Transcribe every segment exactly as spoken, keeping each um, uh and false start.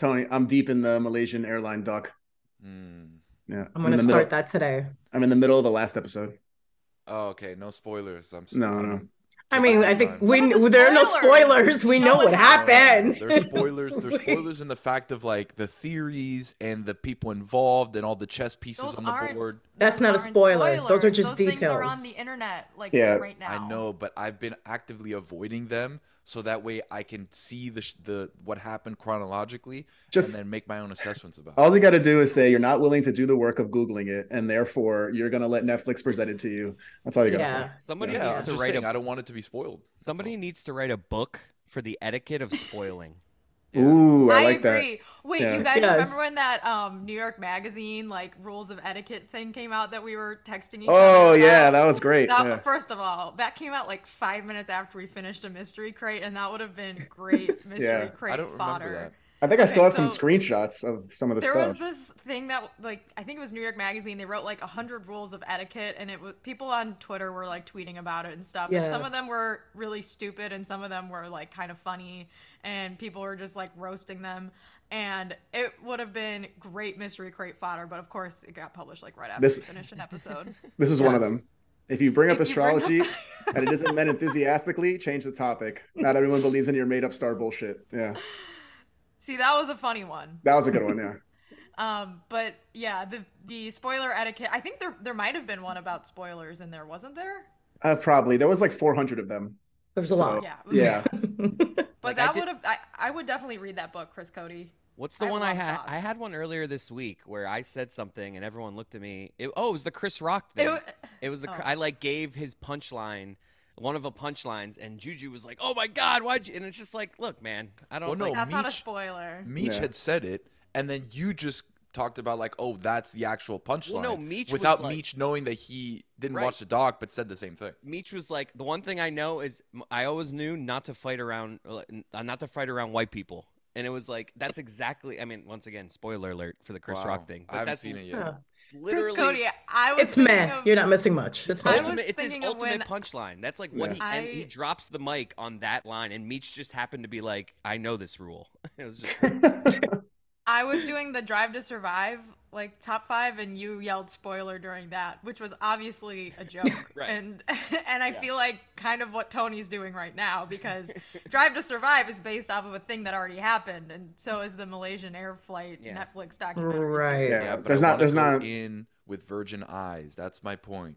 Tony, I'm deep in the Malaysian airline doc. Mm. Yeah, I'm gonna start middle. that today. I'm in the middle of the last episode. Oh, okay. No spoilers. I'm still no, no. I mean, I think we the there are no spoilers. We no know what happened. No, no, no. There's spoilers. There's spoilers in the fact of like the theories and the people involved and all the chess pieces those on the board. That's not a spoiler. Spoilers. Those are just those details. They're on the internet, like yeah. right now. I know, but I've been actively avoiding them so that way I can see the the what happened chronologically just, and then make my own assessments about all it. All you got to do is say you're not willing to do the work of Googling it, and therefore you're going to let Netflix present it to you. That's all you got to yeah. say. Somebody yeah. needs yeah. to write saying, a, I don't want it to be spoiled. Somebody needs to write a book for the etiquette of spoiling. Yeah. Ooh, I, I like agree. that. Wait, yeah. you guys yes. remember when that um, New York Magazine like rules of etiquette thing came out that we were texting each other? Oh yeah, um, that was great. That, yeah. First of all, that came out like five minutes after we finished a mystery crate, and that would have been great mystery yeah. crate I don't fodder. Remember that. I think I still okay, have so some screenshots of some of the there stuff. There was this thing that, like, I think it was New York Magazine. They wrote like one hundred rules of etiquette, and it was people on Twitter were like tweeting about it and stuff. Yeah. And some of them were really stupid, and some of them were like kind of funny, and people were just like roasting them. And it would have been great mystery crate fodder, but of course it got published like right after this, we finished an episode. This is yes. one of them. If you bring if up astrology bring up and it isn't meant enthusiastically, change the topic. Not everyone believes in your made-up star bullshit. Yeah. See, that was a funny one. That was a good one, yeah. um, but yeah, the the spoiler etiquette. I think there there might have been one about spoilers in there, wasn't there? Uh, probably. There was like four hundred of them. There was a so, lot. Yeah. Yeah. But like that would have. I, I would definitely read that book, Chris Cody. What's the I one I had? Thoughts. I had one earlier this week where I said something and everyone looked at me. It, oh, it was the Chris Rock thing. It, it was the. Oh. I like gave his punchline. One of the punchlines, and Juju was like, "Oh my God, why'd you?" And it's just like, "Look, man, I don't." Well, no, like, that's Meech, not a spoiler. Meech yeah. had said it, and then you just talked about like, "Oh, that's the actual punchline." Well, no, Meech without was Meech like, knowing that he didn't right. watch the doc, but said the same thing. Meech was like, "The one thing I know is I always knew not to fight around, uh, not to fight around white people." And it was like, "That's exactly." I mean, once again, spoiler alert for the Chris wow. Rock thing. But I haven't that's, seen it yet. Yeah. Literally, Chris Cody, I was it's meh. Of, You're not missing much. It's ultimate, it's his ultimate punchline. That's like what yeah. he I, and he drops the mic on that line, and Meech just happened to be like, "I know this rule." It was just. I was doing the Drive to Survive like top five, and you yelled spoiler during that, which was obviously a joke. Right. And and I yeah. feel like kind of what Tony's doing right now, because Drive to Survive is based off of a thing that already happened, and so is the Malaysian Air Flight yeah. Netflix documentary. Right. Yeah, yeah, but there's I not there's not in with virgin eyes. That's my point.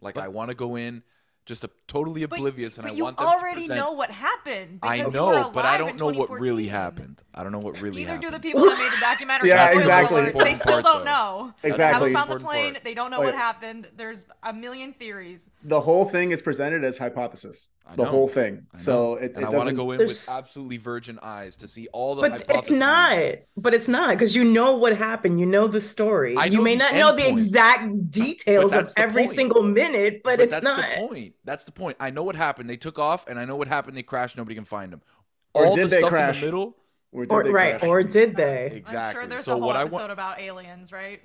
Like but, I want to go in just a, totally oblivious, but, and but I want them to present. But you already know what happened. I know, but I don't know what really happened. I don't know what really Neither happened. Neither do the people that made the documentary. Yeah, exactly. The they still part, don't know. Exactly. I was on the plane. Part. They don't know like, what happened. There's a million theories. The whole thing is presented as hypothesis. I know, the whole thing. I know. So it, it I want to go in with absolutely virgin eyes to see all the but hypotheses. It's not. But it's not, because you know what happened. You know the story. I you may not know the exact details of every single minute, but it's not. That's the point. That's the point. I know what happened. They took off, and I know what happened. They crashed. Nobody can find them. Or All did the they stuff crash? In the middle, or did or, they right? Crash? Or did they? Exactly. I'm sure there's so a whole episode want... about aliens, right?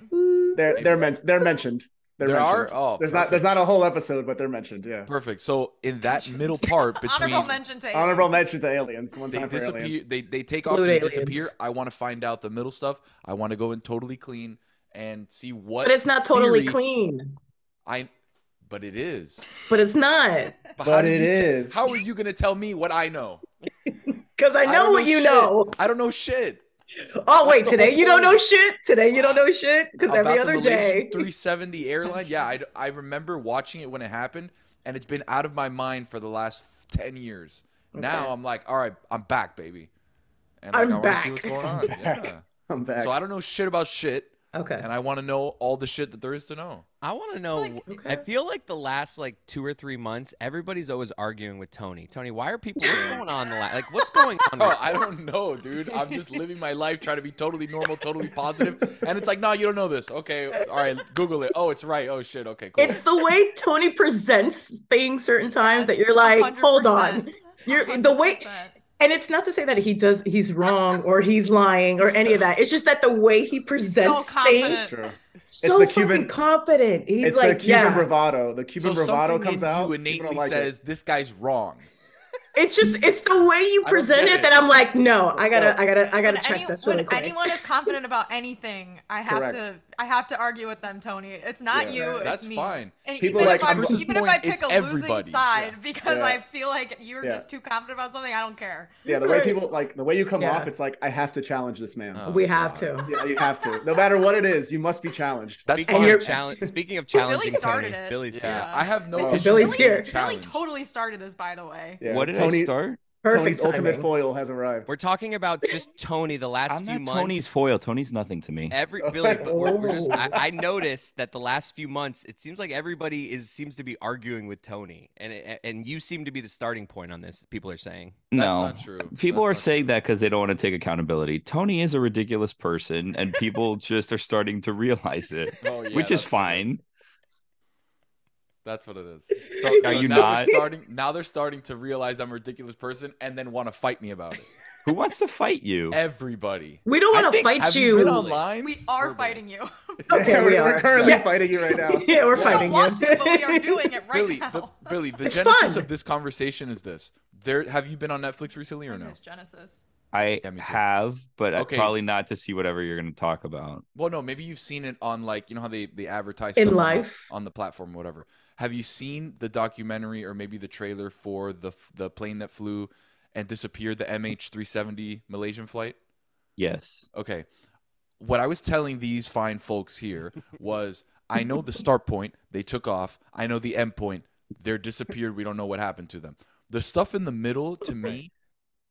They're they're, men they're mentioned. They're there mentioned. are. Oh, there's perfect. not there's not a whole episode, but they're mentioned. Yeah. Perfect. So in that mentioned. middle part between honorable mention to aliens. honorable mention to aliens. One they time disappear. For aliens. They they take Salute off and they disappear. I want to find out the middle stuff. I want to go in totally clean and see what. But it's not theory... totally clean. I. But it is. But it's not. But, but it is. How are you going to tell me what I know? Because I know, I know what you shit. know. I don't know shit. Oh, wait. Today you don't know shit? Today you don't know shit? Because every other day. three seventy airline. Yeah, I, I remember watching it when it happened. And it's been out of my mind for the last ten years. Okay. Now I'm like, all right, I'm back, baby. And like, I'm I want to see what's going on. I'm back. Yeah. I'm back. So I don't know shit about shit. Okay. And I want to know all the shit that there is to know. I want to know. Like, okay. I feel like the last like two or three months, everybody's always arguing with Tony. Tony, why are people? What's going on? The like, what's going on? Oh, I don't know, dude. I'm just living my life, trying to be totally normal, totally positive, and it's like, no, you don't know this. Okay, all right, Google it. Oh, it's right. Oh shit. Okay, cool. It's the way Tony presents things certain times that you're like, one hundred percent. Hold on, you're the way. And it's not to say that he does, he's wrong or he's lying or any of that. It's just that the way he presents so things, True. It's so the Cuban, fucking confident. He's it's like, the Cuban yeah. bravado. The Cuban so bravado comes in out. You innately like says, it. This guy's wrong. It's just, it's the way you present it, it that I'm like, no, I gotta, I gotta, I gotta when check any, this really when quick. Anyone is confident about anything, I have Correct. to, I have to argue with them, Tony. It's not yeah, you, right. it's That's me. That's fine. And People even like, if, I'm, even point, if I pick a everybody. losing side yeah. because yeah. I feel like you're yeah. just too confident about something, I don't care. Yeah, the way people, like, the way you come yeah. off, it's like, I have to challenge this man. Oh, we have God. to. Yeah, you have to. No matter what it is, you must be challenged. That's Speaking, of, challenge, speaking of challenging Billy started Tony, it. Billy's here. Yeah. I have no issue with the challenge. Billy totally started this, by the way. What did Tony start? Perfect Tony's timing. Ultimate foil has arrived. We're talking about just Tony the last I'm few months. Tony's foil. Tony's nothing to me. Every Billy, but we're, we're just. I, I noticed that the last few months, it seems like everybody is seems to be arguing with Tony, and it, and you seem to be the starting point on this. People are saying no. That's not true. People That's are saying true. that because they don't want to take accountability. Tony is a ridiculous person, and people just are starting to realize it, oh, yeah, which is fine. That's what it is. So, so you now, not? They're starting, now they're starting to realize I'm a ridiculous person and then want to fight me about it. Who wants to fight you? Everybody. We don't want to fight you. you online? We are Urban. fighting you. Okay, yeah, we're, we are. we're currently yes. fighting you right now. yeah, we're we fighting don't want you. To, but we are doing it right Billy, now. The, Billy, the it's genesis fun. of this conversation is this. There, have you been on Netflix recently or no? I miss Genesis. I yeah, have, but okay. probably not to see whatever you're going to talk about. Well, no, maybe you've seen it on, like, you know how they, they advertise in life on, on the platform or whatever. Have you seen the documentary or maybe the trailer for the the plane that flew and disappeared, the M H three seventy Malaysian flight? Yes. Okay. What I was telling these fine folks here was I know the start point. They took off. I know the end point. They're disappeared. We don't know what happened to them. The stuff in the middle, to me,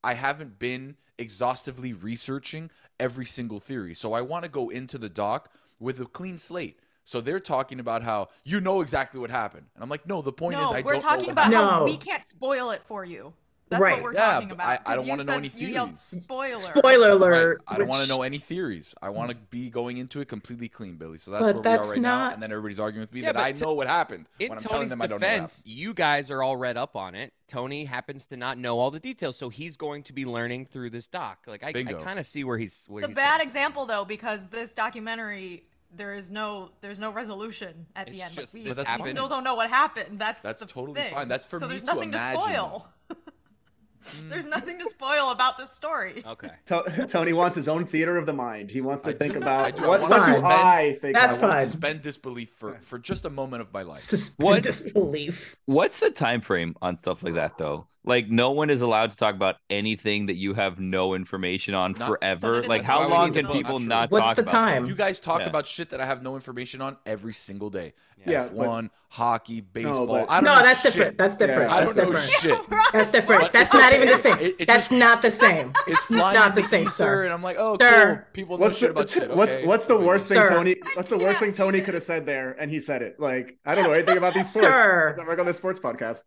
I haven't been exhaustively researching every single theory. So I want to go into the doc with a clean slate. So they're talking about how you know exactly what happened. And I'm like, no, the point no, is I don't know. No, we're talking about happened. how we can't spoil it for you. That's right. what we're yeah, talking about. I, I don't want to know any theories. You yelled, spoiler. Spoiler alert. Right. I don't which... want to know any theories. I want to be going into it completely clean, Billy. So that's but where that's we are right not... now. And then everybody's arguing with me yeah, that I know what happened. In when I'm Tony's telling them defense, I don't know what you guys are all read up on it. Tony happens to not know all the details, so he's going to be learning through this doc. Like I, I kind of see where he's. Where the he's bad going. example though, because this documentary. There is no, there's no resolution at it's the end. Just, we, we still don't know what happened. That's that's the totally thing. fine. That's for so me to imagine. So there's nothing to spoil. There's nothing to spoil about this story. Okay. To Tony wants his own theater of the mind. He wants to I think do, about what's my I think that's I want fine. to suspend disbelief for for just a moment of my life. Suspend what, disbelief. What's the time frame on stuff like that though? Like no one is allowed to talk about anything that you have no information on not, forever. Like how long can people not, not talk about? What's the time? You guys talk yeah. about shit that I have no information on every single day. Yeah, F one, hockey, baseball. No, but, I don't no know that's shit. different. That's different. Yeah, I don't that's know different. shit. That's different. That's not even the same. It, it that's just, not the same. It's not the same, sir. And I'm like, oh, cool. People know shit about shit. What's what's the worst thing Tony? What's the worst thing Tony could have said there? And he said it. Like I don't know anything about these sports. Sir, I'm on this sports podcast.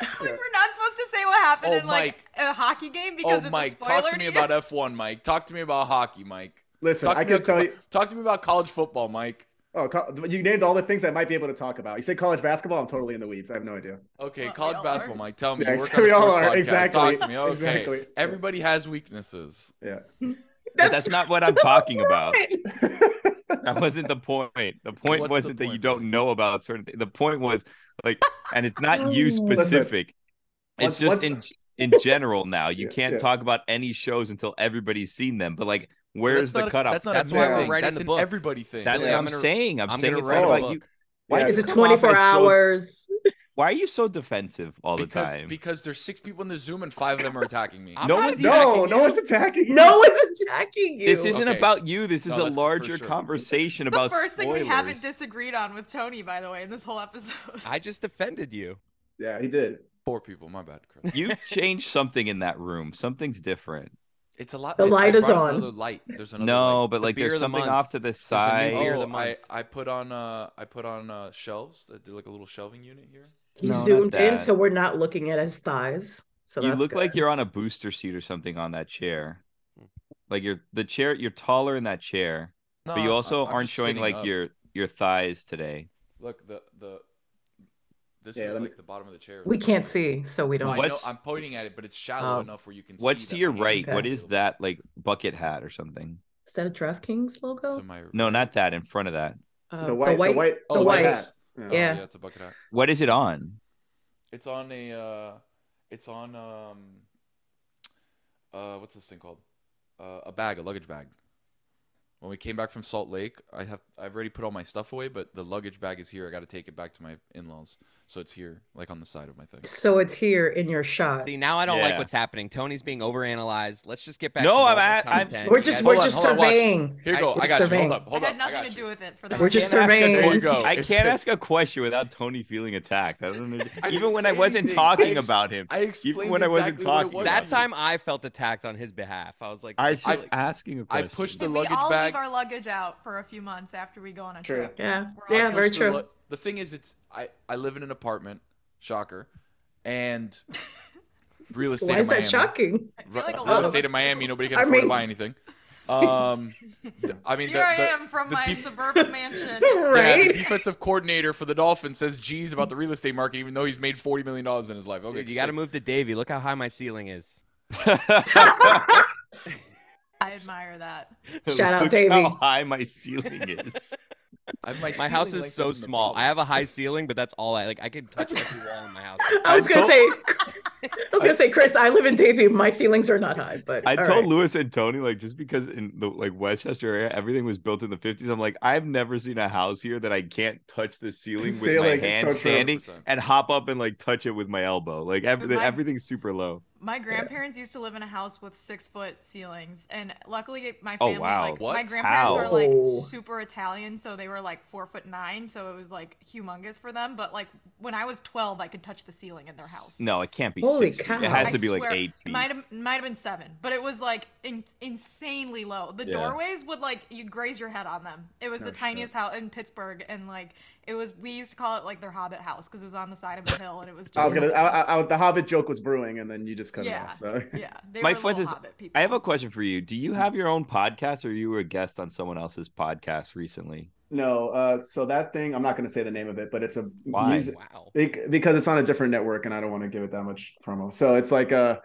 Like we're not supposed to say what happened oh, in like Mike. a hockey game because oh, it's Mike, a spoiler. Talk to me to about F one, Mike. Talk to me about hockey, Mike. Listen, talk I can tell you. Talk to me about college football, Mike. Oh, you named all the things I might be able to talk about. You say college basketball, I'm totally in the weeds. I have no idea. Okay, well, college basketball, are. Mike. Tell me. Yeah, we all are. Podcast. Exactly. Talk to me. Okay. Exactly. Everybody has weaknesses. Yeah. that's, that's not what I'm talking about. That wasn't the point. The point What's wasn't the point? that you don't know about certain things. The point was like, and it's not you specific. It's just in in general now. You yeah, can't yeah. talk about any shows until everybody's seen them. But like, where's the a, cutoff? That's, that's why we're writing that's the book. Everybody thing. That's yeah. what I'm, I'm gonna, saying. I'm, I'm saying it's not about you. Why yeah. is it twenty-four hours? So, why are you so defensive all the because, time? Because there's six people in the Zoom and five of them are attacking me. No one's no, attacking no you. one's attacking you. No one's attacking you. This isn't okay. about you. This is no, a larger sure. conversation about spoilers. The first thing we haven't disagreed on with Tony, by the way, in this whole episode. I just defended you. Yeah, he did. Four people. My bad, Chris. You changed something in the room. Something's different. It's a lot. The light I is on. Another light. There's another no, light. but like the there's something the off to the side. Oh, the I I put on uh I put on uh shelves that do like a little shelving unit here. He no, zoomed in, so we're not looking at his thighs. So you that's look good. like you're on a booster seat or something on that chair. Like you're the chair. You're taller in that chair, no, but you also I'm, aren't I'm showing like up. your your thighs today. Look the the. This yeah, is like the bottom of the chair. We can't see, so we don't. No, I know, I'm pointing at it, but it's shallow um, enough where you can what's see. What's to your right? Okay. What is that, like, bucket hat or something? Is that a DraftKings logo? My... No, not that. In front of that. Uh, the, white, the white. The white. Oh, the white hat. Yeah. Oh, yeah, it's a bucket hat. What is it on? It's on a... Uh... It's on um, uh, what's this thing called? Uh, a bag, a luggage bag. When we came back from Salt Lake, I have I've already put all my stuff away, but the luggage bag is here. I got to take it back to my in-laws, so it's here, like on the side of my thing. So it's here in your shot. See, now I don't yeah. like what's happening. Tony's being overanalyzed. Let's just get back. No, to I'm at. I'm, we're just we're just surveying. Here you go. I got you. Hold up. Hold up. I had nothing I got to do with it. For the we're just surveying. There you go. I can't ask a question without Tony feeling attacked. I don't know. I even when I wasn't anything. talking I about him. I explained even when exactly I wasn't talking. Was. That time I felt attacked on his behalf. I was like, I was just like, asking a question. I pushed the luggage bag. Our luggage out for a few months after we go on a true. trip. Yeah, yeah, very true. Lu- the thing is, it's I, I live in an apartment, shocker, and real estate. Why is in Miami, that shocking? Re- like real estate in Miami, nobody can I afford mean... to buy anything. Um, I mean, here the, the, I am from my def- suburban mansion. Right? Yeah, the defensive coordinator for the Dolphins says geez about the real estate market, even though he's made forty million dollars in his life. Okay, dude, you so- got to move to Davie. Look how high my ceiling is. I admire that. Shout out, Davey. How high my ceiling is. I have my, my house is like so small. I have a high ceiling, but that's all I like. I can touch every wall in my house. I was I gonna told... say, I was gonna say, Chris, I live in Davey. My ceilings are not high, but I told right. Lewis and Tony, like, just because in the like Westchester area, everything was built in the fifties. I'm like, I've never seen a house here that I can't touch the ceiling with ceiling, my hand so standing one hundred percent and hop up and like touch it with my elbow. Like everything, my... everything's super low. My grandparents yeah. used to live in a house with six foot ceilings, and luckily my family, oh, wow. like what? my grandparents How? are like super Italian, so they were like four foot nine, so it was like humongous for them. But like when I was twelve, I could touch the ceiling in their house. No, it can't be Holy six cow. feet. It has I to be swear, like eight feet. It might have, might have been seven, but it was like in, insanely low. The yeah. doorways would like, you'd graze your head on them. It was oh, the tiniest shit. house in Pittsburgh, and like it was, we used to call it like their Hobbit house because it was on the side of a hill, and it was just. I was gonna, I, I, the Hobbit joke was brewing, and then you just. Yeah, off, so. yeah. My friend is. I have a question for you. Do you have your own podcast, or you were a guest on someone else's podcast recently? No, uh, so that thing, I'm not going to say the name of it, but it's a Why? music, wow, it, because it's on a different network, and I don't want to give it that much promo. So it's like a.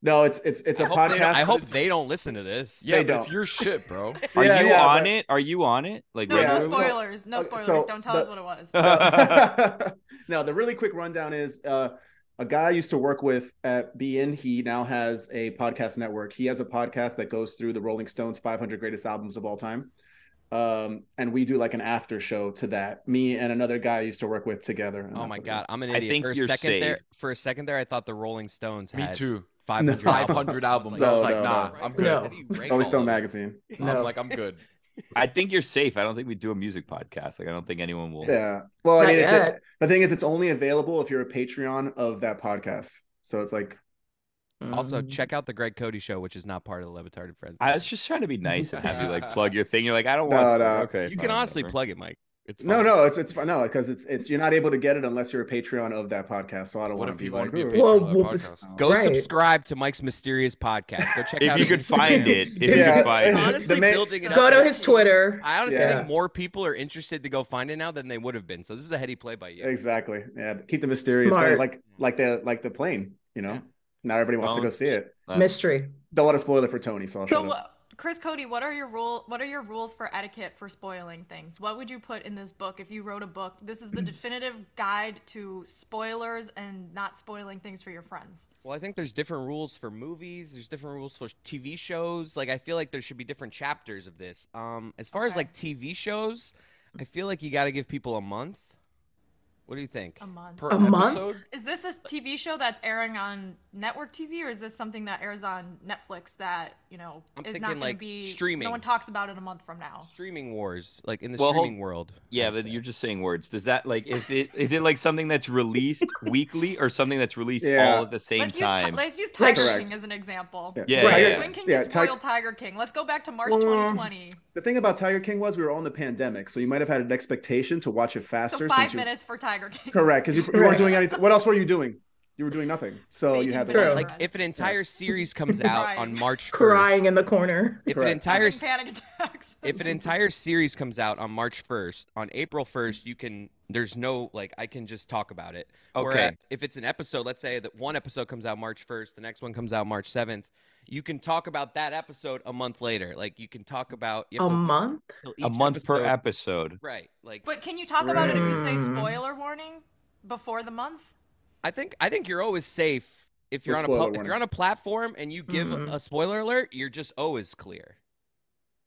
No, it's it's it's I a podcast. I hope they don't listen to this. Yeah, but it's your shit, bro. Are yeah, you yeah, on but... it? Are you on it? Like, no, right? no spoilers. No spoilers. So don't tell the... us what it was. No. No, the really quick rundown is. Uh, A guy I used to work with at B N, he now has a podcast network. He has a podcast that goes through the Rolling Stones five hundred greatest albums of all time. Um, and we do like an after show to that. Me and another guy I used to work with together. Oh my God, I'm an idiot. I think for, a second there, for a second there, I thought the Rolling Stones had Me too. five hundred, no. five hundred albums. No, I was like, no, nah, no. I'm good. No. Rolling Stone magazine. No. I'm like, I'm good. I think you're safe. I don't think we do a music podcast. Like, I don't think anyone will. Yeah. Well, I mean, it's a, the thing is, it's only available if you're a Patreon of that podcast. So it's like. Also, um... check out the Greg Cody Show, which is not part of the Levitarded Friends. I was just trying to be nice and have you like plug your thing. You're like, I don't want. No, to. No. Okay. You fine, can honestly whatever. plug it, Mike. It's fine. no, no. It's it's fine. No, because it's it's you're not able to get it unless you're a Patreon of that podcast. So I don't what want to be like. Be a Patreon well, podcast? Go right. subscribe to Mike's mysterious podcast. Go check if out. You could find it. If yeah. you could find it. Honestly, man, building it. Go up. to his Twitter. I honestly yeah. think more people are interested to go find it now than they would have been. So this is a heady play by you. Exactly. Yeah. Keep the mysterious. Smart. Like like the like the plane. You know, yeah. not everybody wants don't, to go see it. Mystery. Don't want to spoil it for Tony. So I'll show him. Chris Cody, what are your rule? What are your rules for etiquette for spoiling things? What would you put in this book if you wrote a book? This is the definitive guide to spoilers and not spoiling things for your friends. Well, I think there's different rules for movies. There's different rules for T V shows. Like, I feel like there should be different chapters of this. Um, as far okay. as like T V shows, I feel like you got to give people a month. What do you think? A month. Per a episode? Month? Is this a T V show that's airing on network T V, or is this something that airs on Netflix that, you know, I'm is not going like to be streaming? No one talks about it a month from now. Streaming wars, like in the well, streaming world. Yeah, but you're just saying words. Does that like is it is it like something that's released weekly or something that's released yeah. all at the same let's time? Use t- let's use Tiger Correct. King as an example. Yeah. yeah. Right. yeah. When can you yeah, spoil t- Tiger King? Let's go back to March well, twenty twenty. The thing about Tiger King was we were all in the pandemic, so you might have had an expectation to watch it faster. So five since you... minutes for Tiger. Correct, because you, you weren't doing anything. What else were you doing? You were doing nothing. So Making you had the like if an entire yeah. series comes out on March first, crying in the corner. If Correct. an entire panic attacks. If an entire series comes out on March first, on April first, you can. There's no like I can just talk about it. Okay. Whereas if it's an episode, let's say that one episode comes out March first, the next one comes out March seventh. You can talk about that episode a month later. Like you can talk about you have a to, month, a month episode. per episode, right? Like, but can you talk about it if you say spoiler warning before the month? I think I think you're always safe if you're on a if you're on a platform and you give mm-hmm. a spoiler alert, you're just always clear.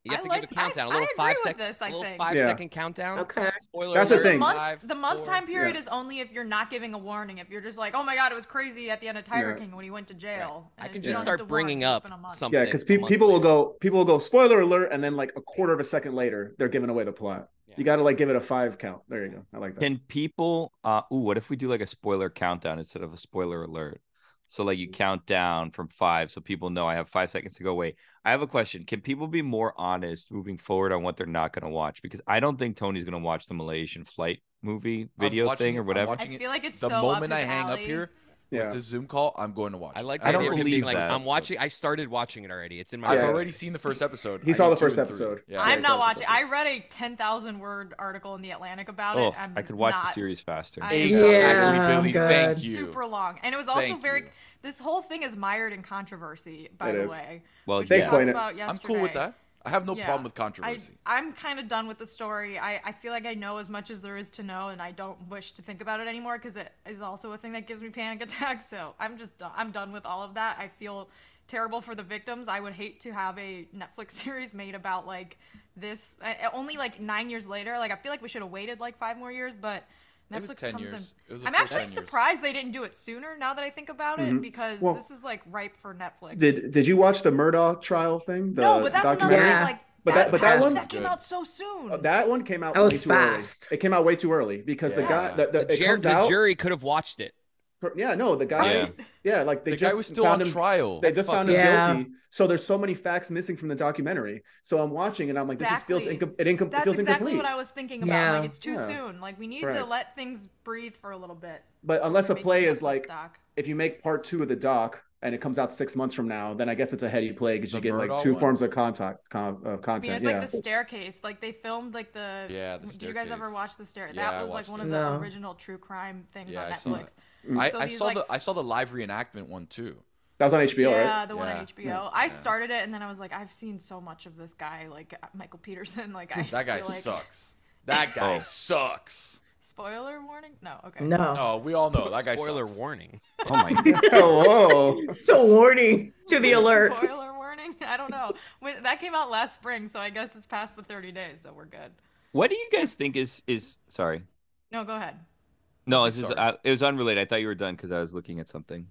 You have I to like, give a countdown, I, a little five second, this, I little think. five yeah. second countdown. Okay, spoiler that's alert, the thing. Month, five, the month four, time period yeah. is only if you're not giving a warning. If you're just like, oh my god, it was crazy at the end of Tiger yeah. King when he went to jail. Yeah. I can just start bringing up something. Yeah, because pe people later. will go, people will go, spoiler alert, and then like a quarter of a second later, they're giving away the plot. Yeah. You got to like give it a five count. There you go. I like that. Can people? Uh, ooh, what if we do like a spoiler countdown instead of a spoiler alert? So like you count down from five so people know I have five seconds to go. Wait, I have a question. Can people be more honest moving forward on what they're not going to watch? Because I don't think Tony's going to watch the Malaysian flight movie video watching, thing or whatever. I feel like it's the so moment I hang alley. up here yeah. with this Zoom call, I'm going to watch. I like that. I don't believe like, that. I'm watching. I started watching it already. It's in my. I've yeah. already seen the first episode. He saw the first episode. Yeah. I'm yeah, not watching. I read a ten thousand word article in the Atlantic about oh, it. I'm I could watch not... the series faster. I... Yeah, exactly, Billy. Thank you. Super long, and it was also Thank very. You. This whole thing is mired in controversy. By it the is. way, well, yeah. we explain it. I'm cool with that. I have no yeah. problem with controversy. I, I'm kind of done with the story. I, I feel like I know as much as there is to know, and I don't wish to think about it anymore because it is also a thing that gives me panic attacks. So I'm just done. I'm done with all of that. I feel terrible for the victims. I would hate to have a Netflix series made about like this. I, only like nine years later. Like I feel like we should have waited like five more years, but Netflix it was ten comes years. in. It was I'm actually surprised years. they didn't do it sooner. Now that I think about it, mm-hmm. because well, this is like ripe for Netflix. Did Did you watch the Murdaugh trial thing? The no, but that's another yeah. like. But that, that, but that one that came good. out so soon. Uh, that one came out. That was way too fast. Early. It came out way too early because yes. the guy, the, the, the, it comes the out, jury could have watched it. Yeah, no, the guy, yeah, yeah like they the just guy was still found on him, trial. They just Fuck. found him yeah. guilty. So there's so many facts missing from the documentary. So I'm watching and I'm like, this exactly. is feels incom it incom That's feels exactly incomplete. What I was thinking about. Yeah. Like it's too yeah. soon. Like we need right. to let things breathe for a little bit. But unless a play is like, doc. if you make part two of the doc and it comes out six months from now, then I guess it's a heady play because you get like two one. forms of contact com uh, content. I mean, it's yeah. like the staircase. Like they filmed like the. Yeah, the do you guys ever watch the staircase? Yeah, that was like one it. of the no. original true crime things yeah, on Netflix. I, so I saw like, the I saw the live reenactment one too. That was on H B O, yeah, right? Yeah, the one yeah. on H B O. Yeah. I started it and then I was like, I've seen so much of this guy, like Michael Peterson. Like I that guy like... sucks. That guy sucks. Spoiler warning? No, okay. No, no, we all know Spo that guy. Spoiler sucks. warning. Oh my god. Whoa. It's a warning to the alert. Spoiler warning. I don't know. When, that came out last spring, so I guess it's past the thirty days, so we're good. What do you guys think is is sorry? No, go ahead. No, it's just, I, it was unrelated. I thought you were done because I was looking at something.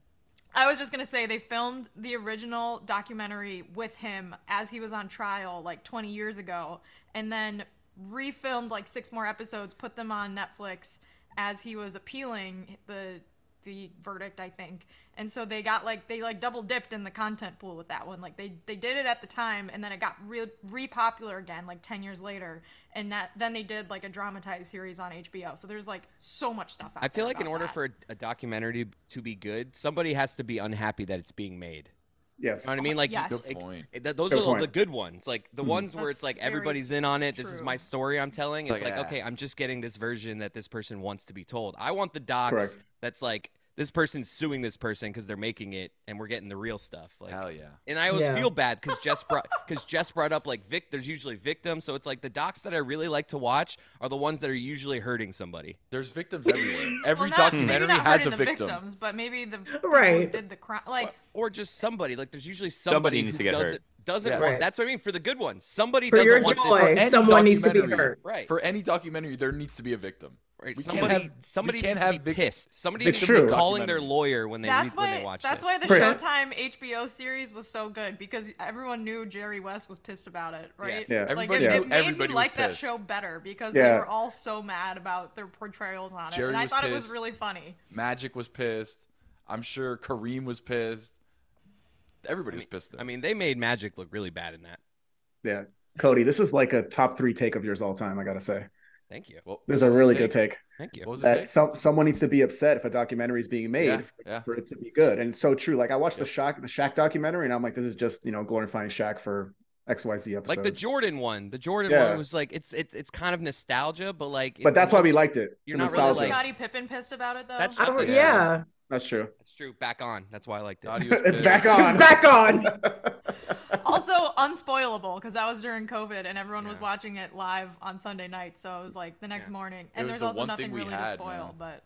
I was just going to say they filmed the original documentary with him as he was on trial like twenty years ago and then refilmed like six more episodes, put them on Netflix as he was appealing the the verdict, I think. And so they got like they like double dipped in the content pool with that one. Like they they did it at the time and then it got real re popular again like ten years later. And that then they did like a dramatized series on H B O. So there's like so much stuff out I feel there like in order that. for a, a documentary to be good, somebody has to be unhappy that it's being made. Yes. You know what I mean? Like, yes. Good point. It, it, those good are point. the good ones. Like the mm-hmm. ones That's where it's like everybody's in on it. True. This is my story I'm telling. It's oh, like, yeah. okay, I'm just getting this version that this person wants to be told. I want the docs Correct. that's like this person's suing this person because they're making it and we're getting the real stuff. Like, hell yeah. And I always yeah. feel bad because Jess, brought, Jess brought up like Vic, there's usually victims. So it's like the docs that I really like to watch are the ones that are usually hurting somebody. There's victims everywhere. Every well, not, documentary maybe not has a the victim. Victims, but maybe the right. did the crime. Like, or, or just somebody. Like there's usually somebody, somebody needs to get hurt. It, doesn't yes. right. That's what I mean for the good ones. Somebody for doesn't your want joy, this. For someone needs to be hurt. Right. For any documentary, there needs to be a victim. Right. We somebody can't have, somebody can't needs have to be pissed. Somebody needs to be calling their lawyer when they that's read, why, when they watch That's this. why the Chris. Showtime H B O series was so good because everyone knew Jerry West was pissed about it, right? Yeah. Yeah. Like it, yeah. it made Everybody me like pissed. that show better because yeah. they were all so mad about their portrayals on it. Jerry and I thought pissed. it was really funny. Magic was pissed. I'm sure Kareem was pissed. Everybody I mean, was pissed. There. I mean, they made Magic look really bad in that. Yeah. Cody, this is like a top three take of yours all time, I got to say. Thank you. Well, this is a really good take. Thank you. What was the take? Some, someone needs to be upset if a documentary is being made yeah, for, yeah. for it to be good. And it's so true. Like I watched yeah. the Shaq, the Shaq documentary and I'm like, this is just, you know, glorifying Shaq for X Y Z episodes. Like the Jordan one. The Jordan yeah. one was like, it's it's it's kind of nostalgia, but like. But it, that's why we liked it. You're not nostalgia. really like. Scottie Pippen pissed about it though? That's not the, yeah. yeah. That's true. That's true. Back on. That's why I liked it. It's back on. Back on. Also unspoilable because that was during COVID and everyone yeah. was watching it live on Sunday night. So it was like the next yeah. morning. And there's the also nothing really had, to spoil. Man.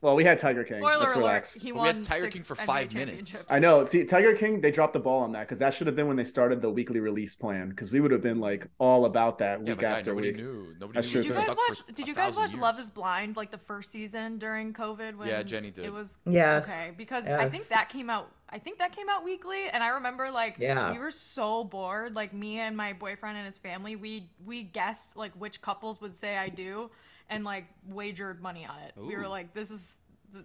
But Well, we had Tiger King. Spoiler Let's relax. alert. He won we had Tiger King for five minutes. I know. See, Tiger King, they dropped the ball on that because that should have been when they started the weekly release plan because we would have been like all about that week yeah, but after nobody week. Knew. Nobody That's knew. Did you guys watch, did you guys watch years. Love is Blind like the first season during COVID? When yeah, Jenny did. It was yes. okay because yes. I think that came out. I think that came out weekly, and I remember like yeah. we were so bored. Like me and my boyfriend and his family, we we guessed like which couples would say I do. And like wagered money on it. Ooh. We were like, this is,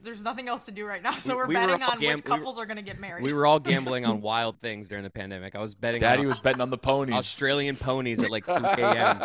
there's nothing else to do right now. So we're we betting on gam- which couples we were, are going to get married. We were all gambling on wild things during the pandemic. I was betting. Daddy on, was betting on the ponies. Australian ponies at like three a.m.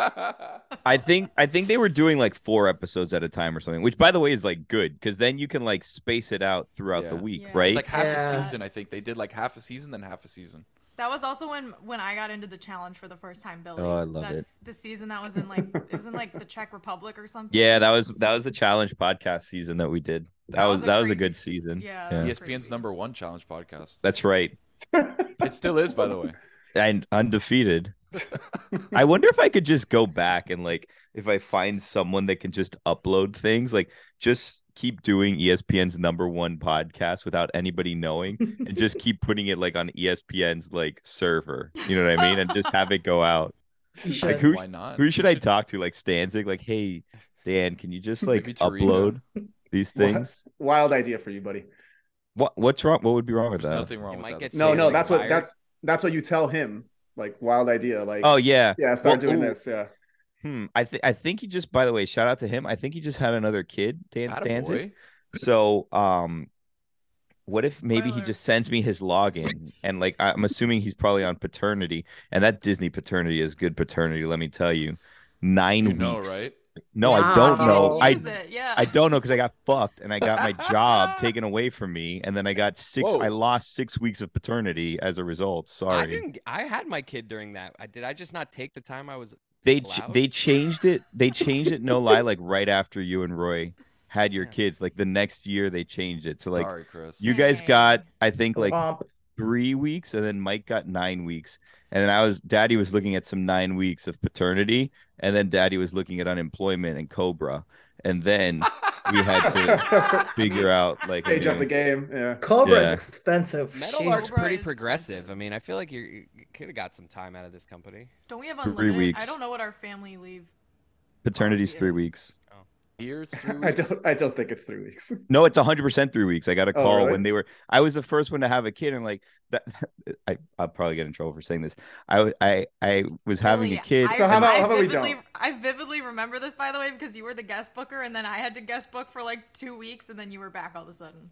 I think, I think they were doing like four episodes at a time or something, which by the way is like good. Cause then you can like space it out throughout yeah. the week. Yeah. Right. It's like half yeah. a season. I think they did like half a season, then half a season. That was also when, when I got into The Challenge for the first time, Billy. Oh, I love That's it. The season that was in like it was in like the Czech Republic or something. Yeah, that was that was the Challenge podcast season that we did. That, that was, was that crazy, was a good season. Yeah, yeah. E S P N's crazy. number one Challenge podcast. That's right. It still is, by the way. And undefeated. I wonder if I could just go back and like if I find someone that can just upload things, like just keep doing E S P N's number one podcast without anybody knowing and just keep putting it like on E S P N's like server. You know what I mean? And just have it go out. Like, who, Why not? Who should I talk to? Like Stanzig? Like, hey, Dan, can you just like upload these things? What? Wild idea for you, buddy. What What's wrong? What would be wrong with There's that? Nothing wrong it with that. No, no, that's what, that's, that's what you tell him. Like wild idea. Like, oh yeah. Yeah. Start well, doing ooh. this. Yeah. Hmm. I think I think he just, by the way, shout out to him. I think he just had another kid, Dan Stanzig. So um what if maybe he just sends me his login and like I'm assuming he's probably on paternity, and that Disney paternity is good paternity, let me tell you. Nine you weeks. Know, right? No, wow. I don't know. I, yeah. I don't know because I got fucked and I got my job taken away from me, and then I got six. Whoa. I lost six weeks of paternity as a result. Sorry. I didn't. I had my kid during that. I, did I just not take the time I was? They ch- they changed it. They changed it. No lie. Like right after you and Roy had your kids, like the next year they changed it. So like Sorry, Chris. you guys got, I think like three weeks, and then Mike got nine weeks, and then I was Daddy was looking at some nine weeks of paternity. And then Daddy was looking at unemployment and COBRA. And then we had to figure out like change up the game. Yeah. COBRA yeah. is expensive. Metal Art's pretty progressive. I mean, I feel like you're, you could have got some time out of this company. Don't we have unlimited? Three weeks. I don't know what our family leave. Paternity's three is. weeks. Oh. Here it's three weeks. I don't. I don't think it's three weeks. No, it's one hundred percent three weeks. I got a call oh, really? when they were. I was the first one to have a kid, and like. That, I, I'll probably get in trouble for saying this. I, I, I was having really, a kid. I, so how about, how about vividly, we don't? I vividly remember this, by the way, because you were the guest booker, and then I had to guest book for like two weeks, and then you were back all of a sudden.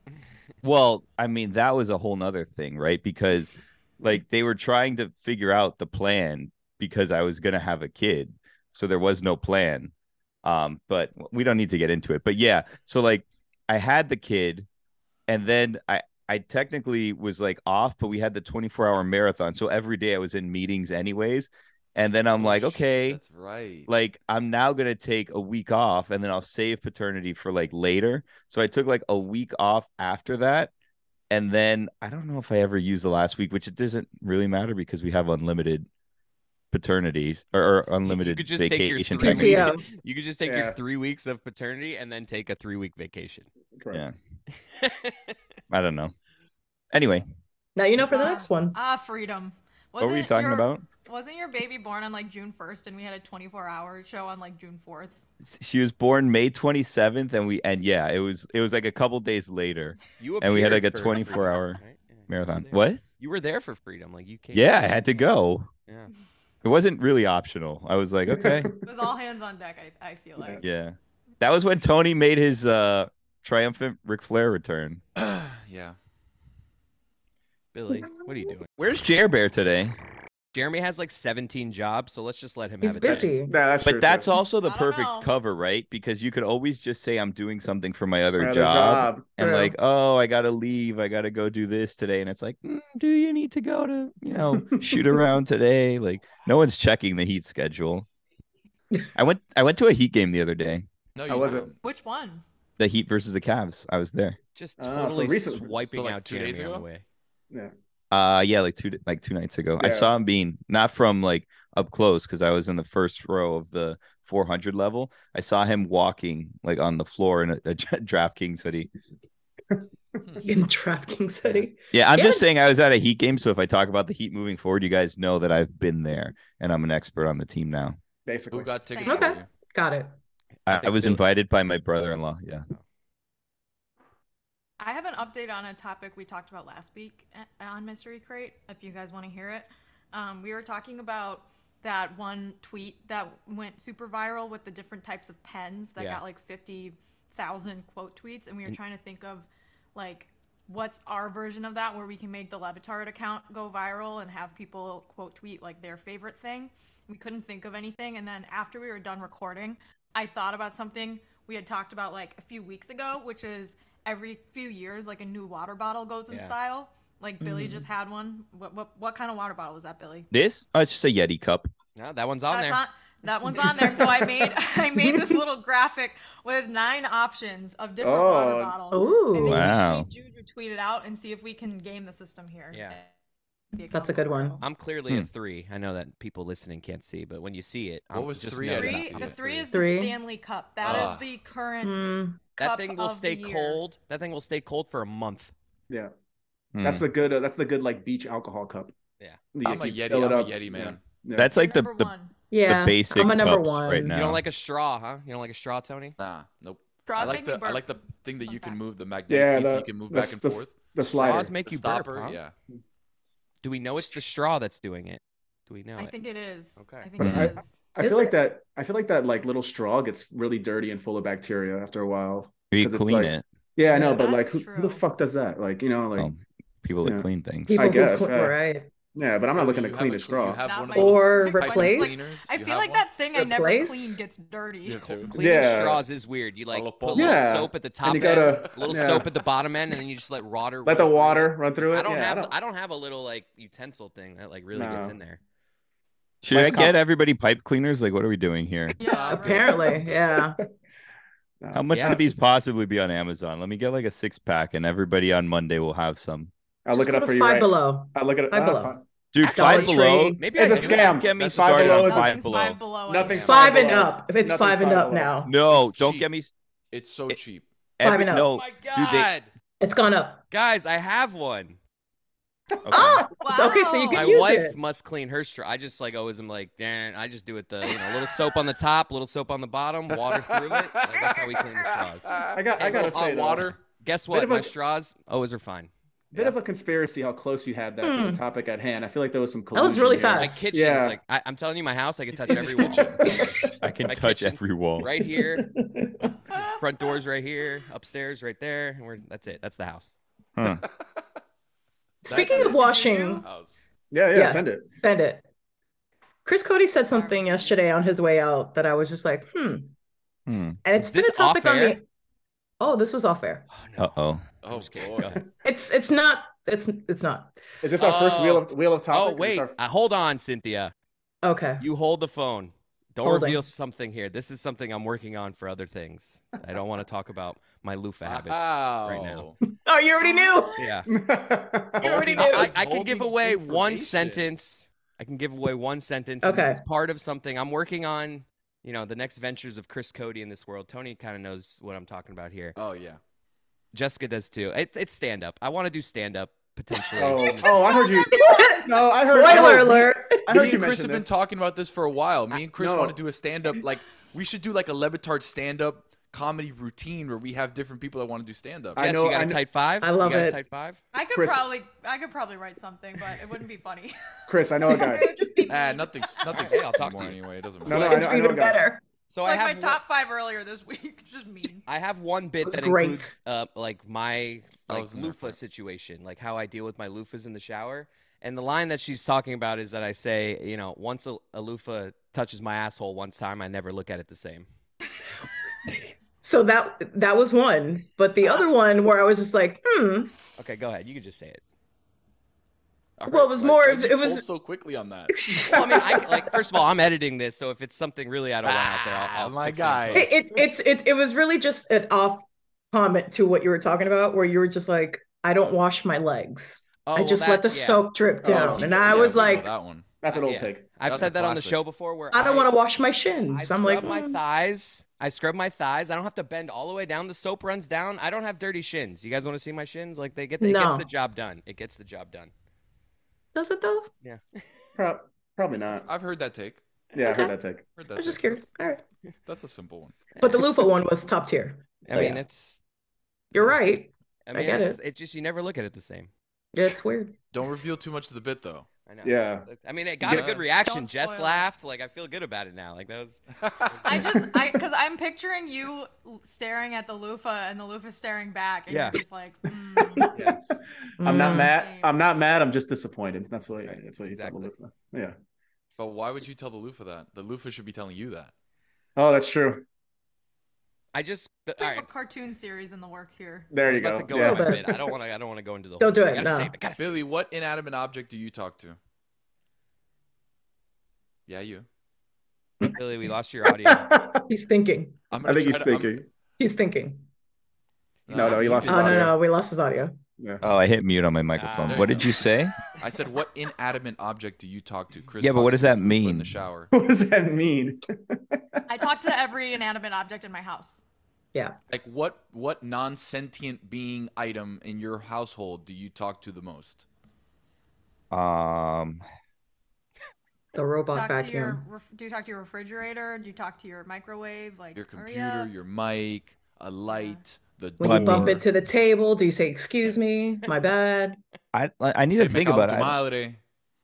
Well, I mean, that was a whole nother thing, right? Because like they were trying to figure out the plan because I was going to have a kid. So there was no plan. Um, but we don't need to get into it. But yeah, so like I had the kid, and then I, I technically was like off, but we had the twenty-four hour marathon. So every day I was in meetings anyways. And then I'm oh, like, okay, that's right. Like I'm now going to take a week off, and then I'll save paternity for like later. So I took like a week off after that. And then I don't know if I ever used the last week, which it doesn't really matter because we have unlimited paternities or, or unlimited you could just vacation. Take your three weeks. You could just take yeah. your three weeks of paternity and then take a three week vacation. Correct. Yeah. I don't know. Anyway. Now you know for the uh, next one. Ah, uh, freedom. Wasn't what were you talking your, about? Wasn't your baby born on like June first, and we had a twenty-four hour show on like June fourth? She was born May twenty-seventh, and we and yeah, it was it was like a couple days later. You and we had like a twenty-four hour right? yeah, marathon. You what? You were there for freedom, like you came. Yeah, I had to go. Yeah. It wasn't really optional. I was like, okay. It was all hands on deck, I I feel like. Yeah. That was when Tony made his uh triumphant Ric Flair return. Yeah. Billy, what are you doing? Where's Jer Bear today? Jeremy has like seventeen jobs, so let's just let him He's have it. He's busy. Yeah, that's but true, that's true. also the I perfect cover, right? Because you could always just say, I'm doing something for my other, my other job. job. And yeah. like, oh, I got to leave. I got to go do this today. And it's like, mm, do you need to go to, you know, shoot around today? Like, no one's checking the Heat schedule. I went I went to a Heat game the other day. No, you wasn't. Which one? The Heat versus the Cavs. I was there. Just totally uh, so swiping so like out two Jeremy days ago. On the way. Yeah. Uh, yeah, like two like two nights ago. Yeah. I saw him being not from like up close because I was in the first row of the four hundred level. I saw him walking like on the floor in a, a DraftKings hoodie. In DraftKings hoodie. Yeah, I'm yeah. just saying I was at a Heat game, so if I talk about the Heat moving forward, you guys know that I've been there and I'm an expert on the team now. Basically, who got tickets? Okay, got it. I, I was invited by my brother-in-law. Yeah. I have an update on a topic we talked about last week on Mystery Crate, if you guys want to hear it. Um, we were talking about that one tweet that went super viral with the different types of pens that yeah. got like fifty thousand quote tweets. And we were trying to think of like, what's our version of that where we can make the Levitard account go viral and have people quote tweet like their favorite thing. We couldn't think of anything. And then after we were done recording, I thought about something we had talked about like a few weeks ago, which is every few years, like a new water bottle goes in yeah. style. Like Billy mm. just had one. What what what kind of water bottle was that, Billy? This? Oh, it's just a Yeti cup. No, that one's on That's there. On, that one's on there. So I made I made this little graphic with nine options of different oh. water bottles. Ooh, and then wow! Juju tweet it out and see if we can game the system here. Yeah, that's a good one. I'm clearly hmm. a three. I know that people listening can't see, but when you see it, what I'm was just three? Three the three is the three? Stanley Cup. That uh, is the current. Mm. That thing will stay cold. That thing will stay cold for a month. Yeah, mm. that's a good. Uh, that's the good like beach alcohol cup. Yeah, the, I'm a Yeti. I'm a Yeti man. Yeah. Yeah. That's like the the, yeah. the basic. I'm a number one. Right now. You don't like a straw, huh? You don't like a straw, Tony? Nah, nope. Straws I like the I like the thing that you can move the magnetic. Yeah, the, you can move the, back and the, forth. The slider. Straws make the you stopper, burp. Huh? Yeah. Do we know it's the straw that's doing it? Do we know? I it? think it is. Okay. I think it is. I feel like that. I feel like that like little straw gets really dirty and full of bacteria after a while. You clean like, it. Yeah, I know, yeah, but like, who, who the fuck does that? Like, you know, like well, people that know. clean things. People I guess. Clean, uh, right. Yeah, but I'm not looking to clean a, a straw. Or replace. Like, I feel like one? that thing replace? I never clean gets dirty. Cleaning yeah. straws is weird. You like put a little yeah. soap at the top end, a little yeah. soap at the bottom end, and then you just let water. Let the water run through it. I don't have. I don't have a little like utensil thing that like really gets in there. Should Let's I get everybody pipe cleaners? Like, what are we doing here? Yeah, apparently, yeah. How much yeah. could these possibly be on Amazon? Let me get like a six pack, and everybody on Monday will have some. I'll look Just it up for you. Five right. below. I'll look it up. Five below. Uh, Dude, five below. Maybe it's a scam. Get me started on five below. Five below. Nothing's five and up. If it's five and up now. No, don't get me. It's so cheap. Five and up. Oh my god! It's gone up, guys. I have one. Okay. Oh, wow. Okay, so you can My use wife it. must clean her straw. I just like always am like, damn, I just do it the you know, little soap on the top, little soap on the bottom, water through it. Like, that's how we clean the straws. I got, hey, I gotta say, water. Guess what? My a, straws always are fine. Bit yeah. of a conspiracy how close you had that mm. to the topic at hand. I feel like there was some collusion. That was really fast. Here. My kitchen's yeah. like, I, I'm telling you, my house, I can touch every wall. I can my touch every wall. Right here, front doors right here, upstairs right there, and we're that's it. That's the house. Huh. Speaking That's of washing, yeah, yeah, yes, send it. Send it. Chris Cody said something yesterday on his way out that I was just like, hmm. hmm. And it's been a topic on the. Oh, this was off air. Oh, no. Uh-oh. Oh, boy. It's it's not it's it's not. Is this our oh. first wheel of wheel of topic? Oh wait, our... uh, hold on, Cynthia. Okay. You hold the phone. Don't Holding. reveal something here. This is something I'm working on for other things. I don't want to talk about my loofah habits wow. right now. Oh, you already knew. Yeah. You already knew. I, I can give away one sentence. I can give away one sentence. Okay. This is part of something I'm working on, you know, the next ventures of Chris Cody in this world. Tony kind of knows what I'm talking about here. Oh, yeah. Jessica does too. It, it's stand up. I want to do stand up. Potentially. Oh, oh I heard you. No, I heard. Spoiler alert! I heard you. Chris have been talking about this for a while. Me and Chris want to do a stand-up. Like we should do like a Levitard stand-up comedy routine where we have different people that want to do stand-up. I know. You got a tight five. I love it. Tight five. I could probably, I could probably write something, but it wouldn't be funny. Chris, I know a guy. It would just be. Ah, nothing's, nothing's. Hey, I'll talk to you anyway. It doesn't matter. It's even better. So I have my top five earlier this week. Just mean. I have one bit that includes uh, like my. Like loofah situation, like how I deal with my loofahs in the shower. And the line that she's talking about is that I say, you know, once a, a loofah touches my asshole one time, I never look at it the same. So that that was one. But the other one where I was just like, hmm. Okay, go ahead. You can just say it. Right, well, it was like, more. It was so quickly on that. Well, I mean, I, like first of all, I'm editing this, so if it's something really I don't want out there, I'll, I'll my guy. It, it it's it it was really just an off. Comment to what you were talking about where you were just like, I don't wash my legs. Oh, I just well, that, let the yeah. soap drip down. Oh, and I was like, that one. That's an old yeah. take. I've That's said that classic. on the show before. Where I don't want to wash my shins. I scrub I'm like, my mm. thighs. I scrub my thighs. I don't have to bend all the way down. The soap runs down. I don't have dirty shins. You guys want to see my shins? Like they get. The, no. It gets the job done. It gets the job done. Does it though? Yeah. Pro- probably not. I've heard that take. Yeah, okay. I heard that take. Heard that I was take. just curious. All right. That's a simple one. But the loofah one was top tier. So, I mean, yeah. it's. You're right. I mean, I get it's, it. It's just you never look at it the same. Yeah, it's weird. Don't reveal too much to the bit though. I know. Yeah. I mean, it got yeah. a good reaction. Jess laughed. Like, I feel good about it now. Like, that was. I just, I, because I'm picturing you staring at the loofah and the loofah staring back. And yeah. you're just like, mm. yeah. I'm not mm. mad. I'm not mad. I'm just disappointed. That's what, right. that's what you exactly. tell the loofah. Yeah. But why would you tell the loofah that? The loofah should be telling you that. Oh, that's true. I just the, all right. a cartoon series in the works here. There you I was about go. To go yeah. I don't want to. I don't want to go into the. Don't whole do thing. it. No. It. Billy, save. What inanimate object do you talk to? Yeah, you. Billy, we lost your audio. he's thinking. I'm I think he's, to, thinking. I'm... he's thinking. He's no, thinking. No, no, he lost. His oh audio. no, no, we lost his audio. Yeah. Oh, I hit mute on my microphone. Uh, what you did know. you say? I said, "What inanimate object do you talk to, Chris?" Yeah, but what does that mean? In the shower. What does that mean? I talk to every inanimate object in my house. Yeah. Like what? What non-sentient being item in your household do you talk to the most? Um. The robot vacuum. Your, do you talk to your refrigerator? Do you talk to your microwave? Like your computer, your mic, a light. Yeah. The when door. You bump it to the table, do you say "Excuse me, my bad"? I I need to think about it. I,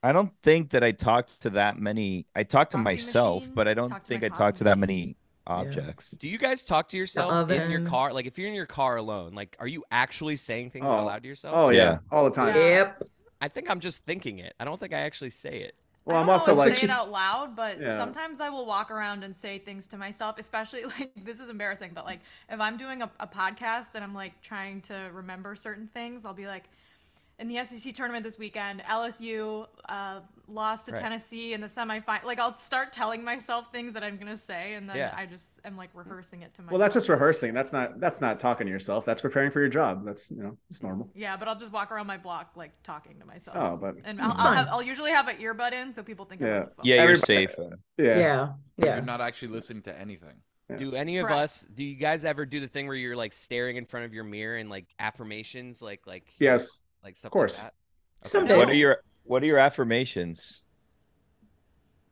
I don't think that I talked to that many. I talked to Coffee myself, machine, but I don't think I talked to that many objects. Yeah. Do you guys talk to yourselves in your car? Like if you're in your car alone, like are you actually saying things oh. out loud to yourself? Oh yeah, yeah. all the time. Yeah. Yep. I think I'm just thinking it. I don't think I actually say it. Well, I don't I'm also like say it out loud, but yeah. sometimes I will walk around and say things to myself, especially like this is embarrassing, but like if I'm doing a, a podcast and I'm like trying to remember certain things, I'll be like, in the S E C tournament this weekend, L S U uh, lost to right. Tennessee in the semifinal. Like I'll start telling myself things that I'm gonna say, and then yeah. I just am like rehearsing it to myself. Well, that's just rehearsing. That's not that's not talking to yourself. That's preparing for your job. That's you know it's normal. Yeah, but I'll just walk around my block like talking to myself. Oh, but and I'll I'll, have, I'll usually have an earbud in, so people think. Yeah, I'm on the phone. yeah, you're Everybody, safe. Yeah. yeah, yeah. You're not actually listening to anything. Yeah. Do any of Correct. us? Do you guys ever do the thing where you're like staring in front of your mirror and like affirmations, like like yes. Like stuff of course. Like that. Okay. What are your What are your affirmations?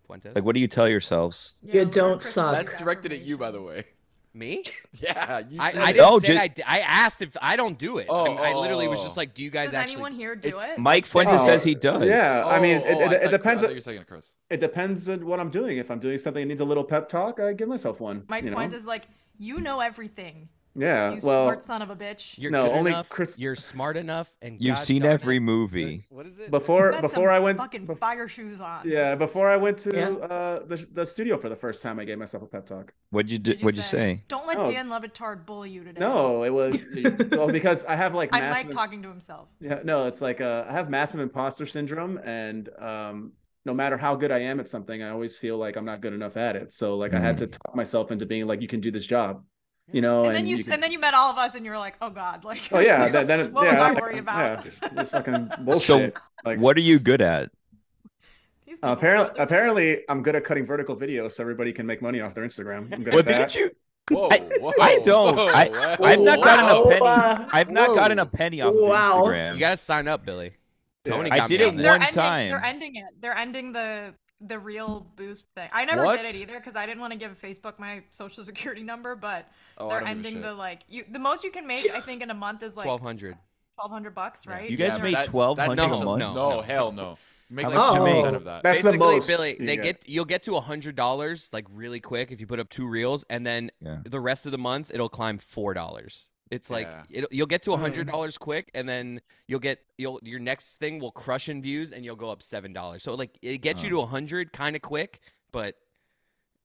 Fuentes? Like, what do you tell yourselves? Yeah, you don't suck. That's directed at you, by the way. Me? Yeah. You I, I didn't oh, say did... I. Did. I asked if I don't do it. Oh, I, mean, I literally was just like, "Do you guys Does actually?" Does anyone here do it's... it? Mike Fuentes oh, says he does. Yeah. I mean, oh, it, oh, it, I it thought, depends. On, second, Chris. It depends on what I'm doing. If I'm doing something that needs a little pep talk, I give myself one. Mike you know? Fuentes is like, "You know everything." Yeah, you well, smart son of a bitch. You're no, only enough, Chris. You're smart enough, and you've God seen every have... movie. What is it? Before, before I went fucking fire shoes on. Yeah, before I went to yeah. uh, the the studio for the first time, I gave myself a pep talk. What'd you do? What'd you say? You say? Don't let oh. Dan Levitard bully you today. No, it was well because I have like. I like massive, talking to himself. Yeah, no, it's like uh, I have massive imposter syndrome, and um, no matter how good I am at something, I always feel like I'm not good enough at it. So like mm. I had to talk myself into being like, you can do this job. You know, and, and then you, you can... and then you met all of us, and you were like, "Oh God, like, oh yeah, that, that, what yeah, was I like, worried about?" Yeah, it's fucking bullshit. So, like, what are you good at? Uh, apparently, apparently, I'm good at cutting vertical videos, so everybody can make money off their Instagram. I'm good well, at that. You... Whoa, whoa, I, I don't. Whoa, I, whoa, I've not gotten whoa, a penny. Uh, I've not whoa, gotten a penny off wow. Instagram. You gotta sign up, Billy. Yeah. Tony, got I did me it on one ending, time. They're ending it. They're ending the. The real boost thing. I never what? did it either because I didn't want to give Facebook my social security number, but oh, they're ending the like you the most you can make I think in a month is like twelve hundred twelve hundred bucks, right? Yeah. You guys yeah, made twelve hundred a month? No, no, no, hell no. You make like two percent of that. That's basically the most Billy, they you get. get you'll get to one hundred dollars like really quick if you put up two reels and then yeah. the rest of the month it'll climb four dollars. It's like yeah. it, you'll get to one hundred dollars mm. quick, and then you'll get you'll your next thing will crush in views, and you'll go up seven dollars. So like it gets oh. you to one hundred kind of quick, but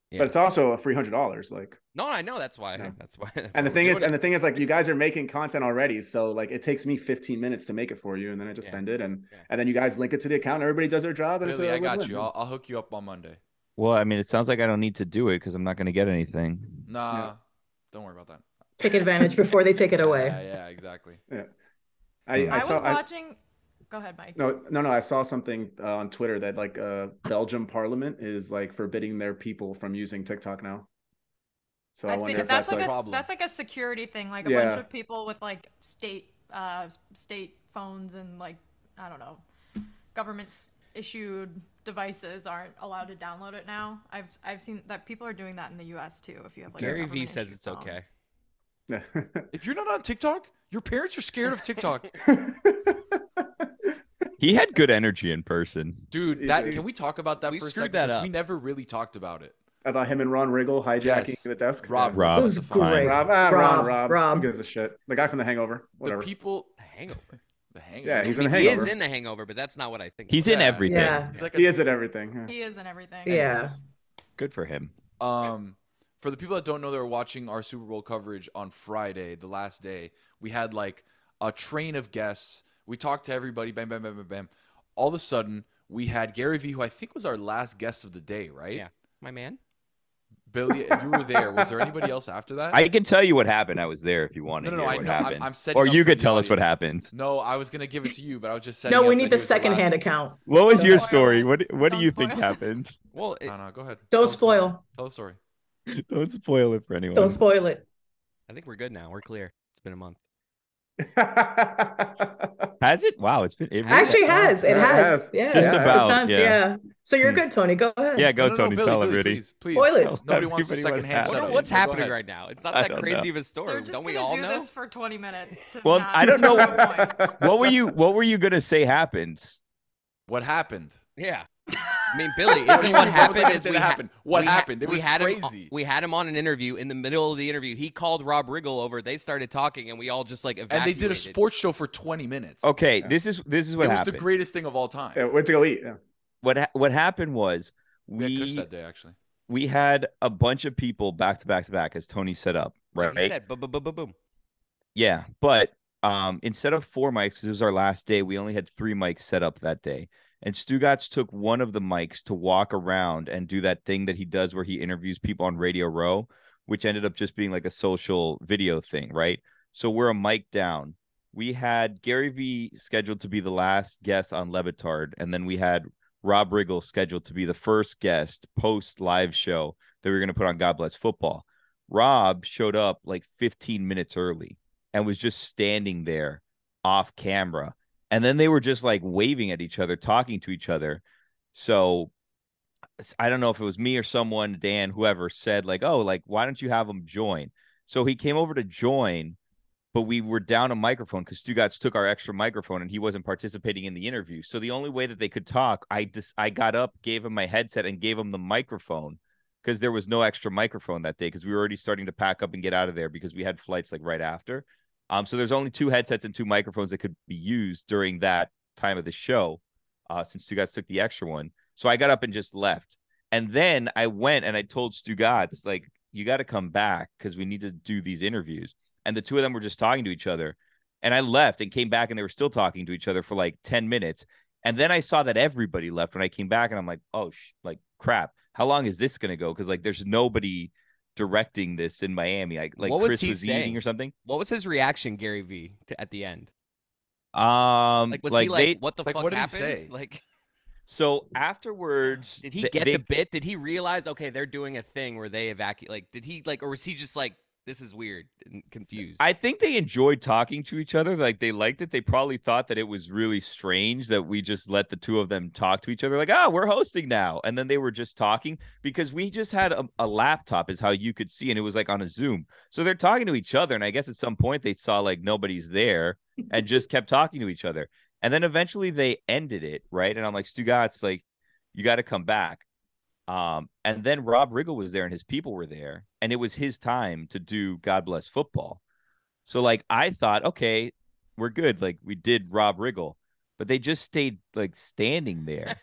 yeah. but it's also a three hundred dollars. Like no, I know that's why. Yeah. That's why. That's and the thing is, it. and the thing is, like you guys are making content already, so like it takes me fifteen minutes to make it for you, and then I just yeah. send it, and yeah. and then you guys link it to the account. And everybody does their job, and really, it's a I got win-win. you. I'll, I'll hook you up on Monday. Well, I mean, it sounds like I don't need to do it because I'm not going to get anything. Nah, yeah. don't worry about that. Take advantage before they take it away. Yeah, yeah, exactly. Yeah. I, I, I was saw, watching. I, Go ahead, Mike. No, no, no. I saw something uh, on Twitter that like uh, Belgium Parliament is like forbidding their people from using TikTok now. So I, I wonder if that's, that's like a problem. That's like a security thing, like a yeah. bunch of people with like state uh, state phones and like I don't know, governments issued devices aren't allowed to download it now. I've I've seen that people are doing that in the U S too. If you have like Gary Vee says it's phone. Okay. If you're not on TikTok, your parents are scared of TikTok. He had good energy in person, dude. That can we talk about that we for a second? That up. We never really talked about it. About him and Ron Riggle hijacking yes. the desk. Rob, yeah. Rob, it was great. Rob, ah, Rob, Rob, Rob. Who gives a shit? The guy from The Hangover. Whatever. The people. The Hangover. The Hangover. Yeah, he's in The Hangover. He is in The Hangover, but that's not what I think. He's in everything. Yeah. He's like a, he is in everything. Yeah. He is in everything. Yeah. Good for him. Um, for the people that don't know, that are watching our Super Bowl coverage on Friday, the last day, we had like a train of guests. We talked to everybody, bam, bam, bam, bam, bam. All of a sudden, we had Gary Vee, who I think was our last guest of the day, right? Yeah, my man. Billy, you were there. Was there anybody else after that? I can tell you what happened. I was there if you want to no, no, hear no, what I know. happened. I'm, I'm or you could tell audience. us what happened. No, I was going to give it to you, but I was just saying. No, we need the secondhand account. What was don't your story? Spoil. What What don't do you spoil. think happened? Well, it, no, no, go ahead. Don't, don't spoil. spoil. Tell the story. Don't spoil it for anyone. Don't spoil it. I think we're good now. We're clear. It's been a month. Has it? Wow, it's been it actually has. It has. Yeah. Just yeah. about. Yeah. yeah. So you're good, Tony. Go ahead. Yeah, go no, no, Tony. No, Billy, tell Billy, Rudy. Please, please. Spoil it. Nobody wants a second hand. What, what's so happening right now? It's not that crazy know. of a story. Just don't we all do know? This for twenty minutes. Well, I don't know. What were you? What were you gonna say happened? What happened? Yeah. I mean, Billy, isn't what happened is we happened. What happened? It was crazy. We had him on an interview. In the middle of the interview, he called Rob Riggle over. They started talking, and we all just like evacuated. And they did a sports show for twenty minutes. Okay, yeah. this is this is what it happened. It was the greatest thing of all time. Yeah, went to go eat. Yeah. What ha what happened was we, we had Kush that day actually. We had a bunch of people back to back to back, as Tony set up. Right. He said, boom, boom, boom, boom. Yeah, but um, instead of four mics, because it was our last day, we only had three mics set up that day. And Stugatz took one of the mics to walk around and do that thing that he does where he interviews people on Radio Row, which ended up just being like a social video thing, right? So we're a mic down. We had Gary Vee scheduled to be the last guest on Levitard, and then we had Rob Riggle scheduled to be the first guest post-live show that we were going to put on God Bless Football. Rob showed up like fifteen minutes early and was just standing there off camera. And then they were just like waving at each other, talking to each other. So I don't know if it was me or someone, Dan, whoever said like, oh, like, why don't you have him join? So he came over to join, but we were down a microphone because Stugatz took our extra microphone and he wasn't participating in the interview. So the only way that they could talk, I just I got up, gave him my headset and gave him the microphone because there was no extra microphone that day because we were already starting to pack up and get out of there because we had flights like right after. Um, so there's only two headsets and two microphones that could be used during that time of the show uh, since Stugatz took the extra one. So I got up and just left. And then I went and I told Stugatz, like, you got to come back because we need to do these interviews. And the two of them were just talking to each other. And I left and came back and they were still talking to each other for like ten minutes. And then I saw that everybody left when I came back and I'm like, oh, sh like, crap. How long is this going to go? Because like there's nobody directing this in Miami. I, like, what was Chris he was saying? eating or something. What was his reaction, Gary Vee, to, at the end? Um, like, was like he like, they, what the like, fuck what happened? Did he say? Like, so afterwards, did he get they, the bit? Did he realize, okay, they're doing a thing where they evacuate? Like, did he like, or was he just like, this is weird and confused? I think they enjoyed talking to each other. Like, they liked it. They probably thought that it was really strange that we just let the two of them talk to each other. Like, ah, oh, we're hosting now. And then they were just talking because we just had a, a laptop is how you could see. And it was like on a Zoom. So they're talking to each other. And I guess at some point they saw like nobody's there and just kept talking to each other. And then eventually they ended it. Right. And I'm like, Stugatz, like, you got to come back. Um, and then Rob Riggle was there and his people were there and it was his time to do God Bless Football. So like, I thought, okay, we're good. Like we did Rob Riggle, but they just stayed like standing there.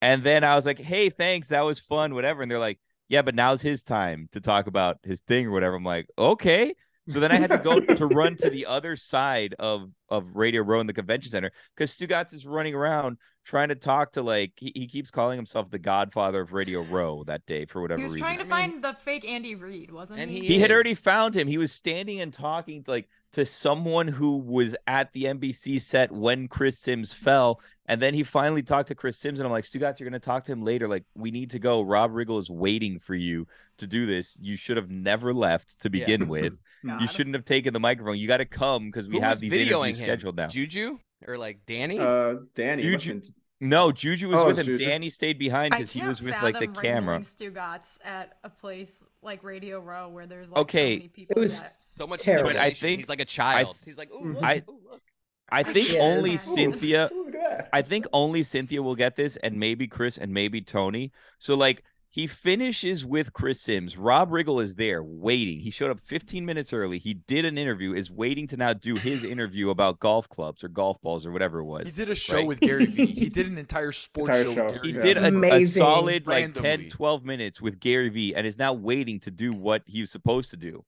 And then I was like, hey, thanks. That was fun, whatever. And they're like, yeah, but now's his time to talk about his thing or whatever. I'm like, okay. So then I had to go to run to the other side of of Radio Row in the convention center, because Stugatz is running around trying to talk to, like, he, he keeps calling himself the godfather of Radio Row that day for whatever reason. He was reason. trying to I mean, find the fake Andy Reid, wasn't and he? He is. had already found him. He was standing and talking to, like, to someone who was at the N B C set when Chris Sims fell. And then he finally talked to Chris Sims, and I'm like, Stugatz, you're going to talk to him later. Like, we need to go. Rob Riggle is waiting for you to do this. You should have never left to begin yeah. with. No, you shouldn't have taken the microphone. You got to come because we who have these interviews him? scheduled now. Juju or like Danny? Uh, Danny. Juju. No, Juju was oh, with him. Juju. Danny stayed behind because he was with like the camera. Stugatz at a place like Radio Row where there's like okay. so many people. It was that... so much. But I think he's like a child. Th- he's like, ooh, look, I, ooh, look. I think I only Cynthia. Ooh, I think only Cynthia will get this, and maybe Chris, and maybe Tony. So like. He finishes with Chris Sims. Rob Riggle is there waiting. He showed up fifteen minutes early. He did an interview, is waiting to now do his interview about golf clubs or golf balls or whatever it was. He did a show right? with Gary Vee. He did an entire sports entire show. show. With Gary he yeah. did a, a solid Randomly. like ten, twelve minutes with Gary Vee and is now waiting to do what he was supposed to do.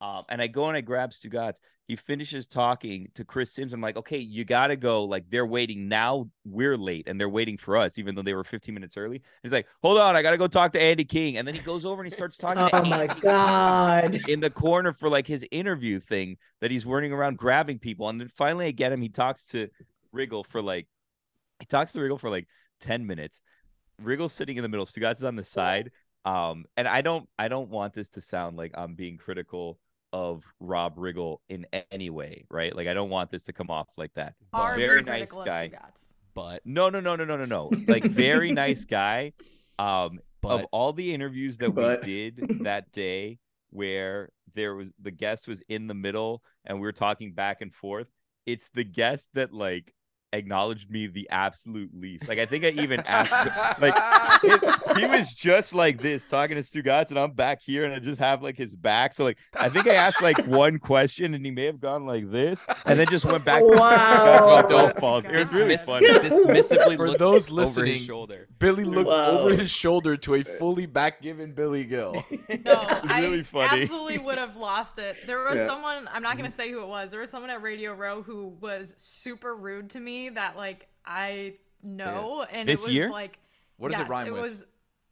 Um, and I go and I grab Stugatz. He finishes talking to Chris Sims. I'm like, okay, you got to go. Like, they're waiting. Now we're late, and they're waiting for us, even though they were fifteen minutes early. And he's like, hold on, I got to go talk to Andy King. And then he goes over and he starts talking oh to Andy my God. King in the corner for, like, his interview thing that he's running around grabbing people. And then finally I get him. He talks to Riggle for, like, he talks to Riggle for, like, ten minutes. Riggle's sitting in the middle. Stugatz is on the side. Um, and I don't, I don't want this to sound like I'm being critical of Rob Riggle in any way, right? Like, I don't want this to come off like that. But very nice guy. But no, no, no, no, no, no, no. Like, very nice guy. Um, but, of all the interviews that but... we did that day, where there was the guest was in the middle and we were talking back and forth, it's the guest that like acknowledged me the absolute least. Like, I think I even asked like it, he was just like this talking to Stugatz, and I'm back here and I just have like his back, so like I think I asked like one question and he may have gone like this and then just went back wow. to Stugatz balls. It was really funny. Dismissively for those listening, his shoulder. Billy looked wow. over his shoulder to a fully back given Billy Gill. No, really I funny. Absolutely would have lost it. There was yeah. someone, I'm not gonna say who it was, there was someone at Radio Row who was super rude to me that like I know yeah. and this it was year? Like what does yes, it rhyme it with? Was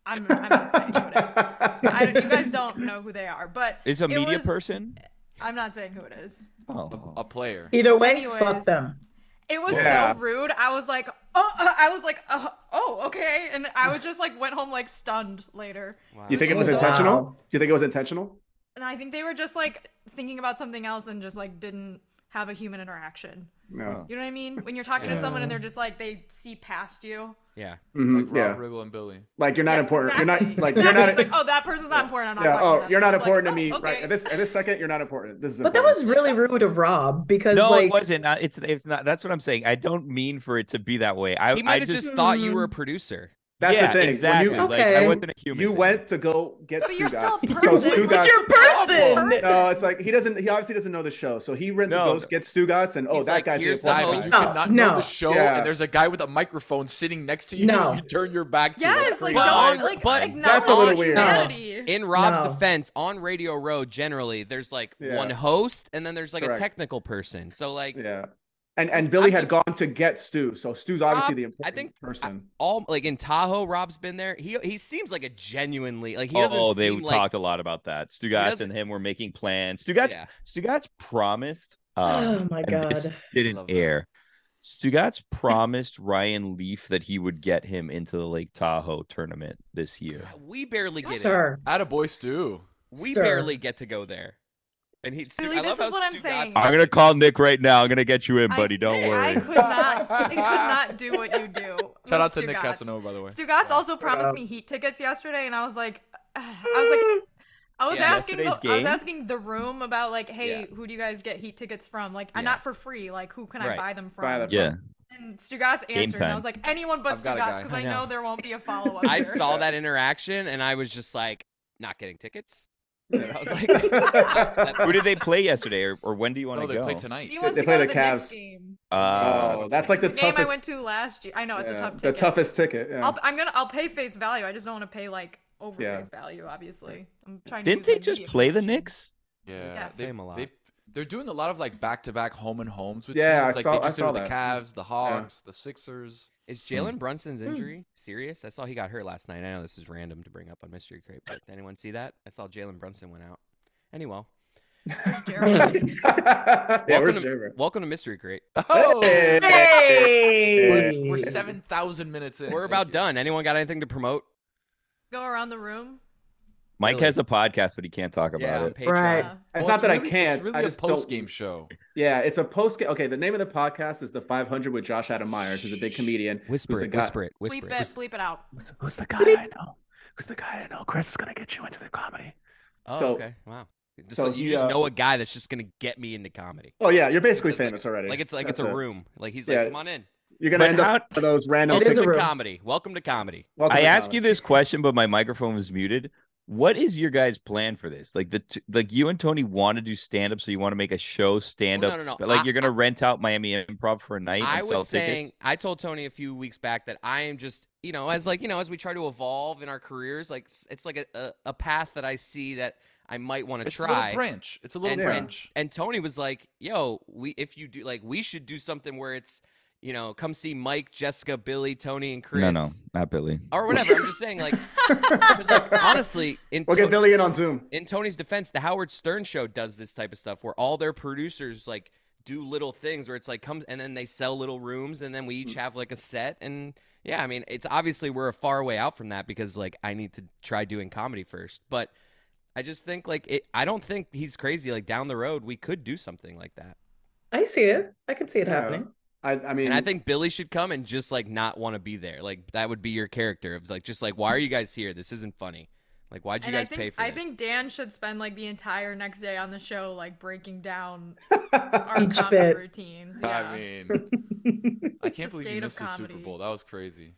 I'm, I'm not saying who it is. I don't, you guys don't know who they are, but it's a media was, person. I'm not saying who it is. Oh, a, a player. Either way, anyways, fuck them. It was yeah. so rude. I was like, oh, uh, I was like, uh, oh, okay, and I was just like went home like stunned later. Wow. You think it was so intentional? Wow. Do you think it was intentional? And I think they were just like thinking about something else and just like didn't have a human interaction. No. You know what I mean? When you're talking yeah. to someone and they're just like they see past you. Yeah. Mm-hmm. Like Rob yeah. Riggle and Billy. Like, you're not yes, important. Exactly. You're not like exactly. you're not. It's like, oh, that person's not yeah. important. I'm not. Yeah. Oh, to you're not it's important like, to me. Oh, okay. Right. At this at this second, you're not important. This is. But important. That was really rude of Rob because. No, like... it wasn't. It's it's not. That's what I'm saying. I don't mean for it to be that way. I he might I have just mm-hmm. thought you were a producer. That's yeah, the thing. Exactly. You, okay. Like, I wasn't a human. You thing. went to go get Stugatz. But you're still a person. So Stugatz, your person. No, it's like he doesn't. He obviously doesn't know the show, so he went no. to go get Stugatz, and oh, he's that like, guy's here's the host. No, not no. know the show, yeah. and there's a guy with a microphone sitting next to you. No, and you turn your back. Yes, to like don't like. But that's a little weird. No. In Rob's no. defense, on Radio Row, generally there's like yeah. one host, and then there's like Correct. a technical person. So like, yeah. And and Billy just, had gone to get Stu, so Stu's obviously Rob, the important I think person. I, all like in Tahoe, Rob's been there. He he seems like a genuinely like he doesn't. Oh, they seem talked like, a lot about that. Stugatz and him were making plans. Stugatz yeah. Stugatz promised. Um, oh my God! This didn't air. Stugatz promised Ryan Leaf that he would get him into the Lake Tahoe tournament this year. God, we barely get Sir. it. Attaboy, Stu. We Sir. barely get to go there. And he, Billy, I this is what I'm Stugatz saying. I'm gonna call Nick right now. I'm gonna get you in, buddy. I, Don't worry. I could not. I could not do what you do. Shout out Stugatz. to Nick Casanova, by the way. Stugatz also yeah. promised me Heat tickets yesterday, and I was like, I was like, I was yeah, asking, the, I was asking the room about like, hey, yeah. who do you guys get Heat tickets from? Like, yeah. not for free. Like, who can right. I buy them from? Buy them yeah. from. And Stugatz answered, and I was like, anyone but I've Stugatz, because I, I know there won't be a follow up. I saw that interaction, and I was just like, not getting tickets. I was like, who did they play yesterday, or, or when do you want no, to go? They play tonight. He wants they to play go the, the Cavs. Game. Uh, oh, that's like the, the toughest game I went to last year. I know it's yeah, a tough ticket. The toughest ticket. Yeah. I'll, I'm gonna. I'll pay face value. I just don't want to pay like over yeah. face value. Obviously, I'm trying. Didn't to they just play the Knicks? Yeah, yes. they, they've, They're doing a lot of like back-to-back home and homes with yeah, teams. Like I saw, they just I saw did with that. The Cavs, the Hawks, yeah. the Sixers. Is Jalen Brunson's injury serious? I saw he got hurt last night. I know this is random to bring up on Mystery Crate, but did anyone see that? I saw Jalen Brunson went out. Anyway. Where's Jared? yeah, welcome, to, welcome to Mystery Crate. Oh, hey! hey! We're, we're seven thousand minutes in. We're Thank about you. Done. Anyone got anything to promote? Go around the room. Mike really? Has a podcast, but he can't talk about yeah, it. Right. Well, it's not it's that really, I can't. It's really I just a post-game don't... show. Yeah, it's a post-game. Okay, the name of the podcast is The five hundred with Josh Adam Myers, who's a big comedian. Whisper it, whisper it, whisper it. Bleep it, bleep it out. Who's, who's the guy I know? Who's the guy I know? Chris is going to get you into the comedy. Oh, so, okay. Wow. So, so you he, just know uh, a guy that's just going to get me into comedy. Oh, yeah. You're basically so famous like, already. Like it's like that's it's a it. Room. Like he's like, yeah. come on in. You're going to end how... up with those random Welcome to comedy. Welcome to comedy. I asked you this question, but my microphone was muted. What is your guys' plan for this? Like the like you and Tony want to do stand up, so you want to make a show stand up. Well, no, no, no. Like I, you're gonna I, rent out Miami Improv for a night. I and was sell saying tickets? I told Tony a few weeks back that I am just you know as like you know as we try to evolve in our careers, like it's like a a, a path that I see that I might want to try. It's a little branch. It's a little and, branch. And, and Tony was like, "Yo, we if you do like we should do something where it's." You know, come see Mike, Jessica, Billy, Tony, and Chris. No, no, not Billy. Or whatever. I'm just saying, like, like honestly, in we'll get Billy in on Zoom. In Tony's defense, the Howard Stern Show does this type of stuff where all their producers like do little things where it's like come and then they sell little rooms and then we each have like a set and yeah, I mean, it's obviously we're a far way out from that because like I need to try doing comedy first, but I just think like it. I don't think he's crazy. Like down the road, we could do something like that. I see it. I can see it yeah. happening. I, I mean, and I think Billy should come and just like not want to be there. Like that would be your character. It's like just like, why are you guys here? This isn't funny. Like, why'd you and guys think, pay for I this? I think Dan should spend like the entire next day on the show, like breaking down our Each comedy bit. Routines. Yeah. I mean, I can't believe you missed the Super Bowl. That was crazy.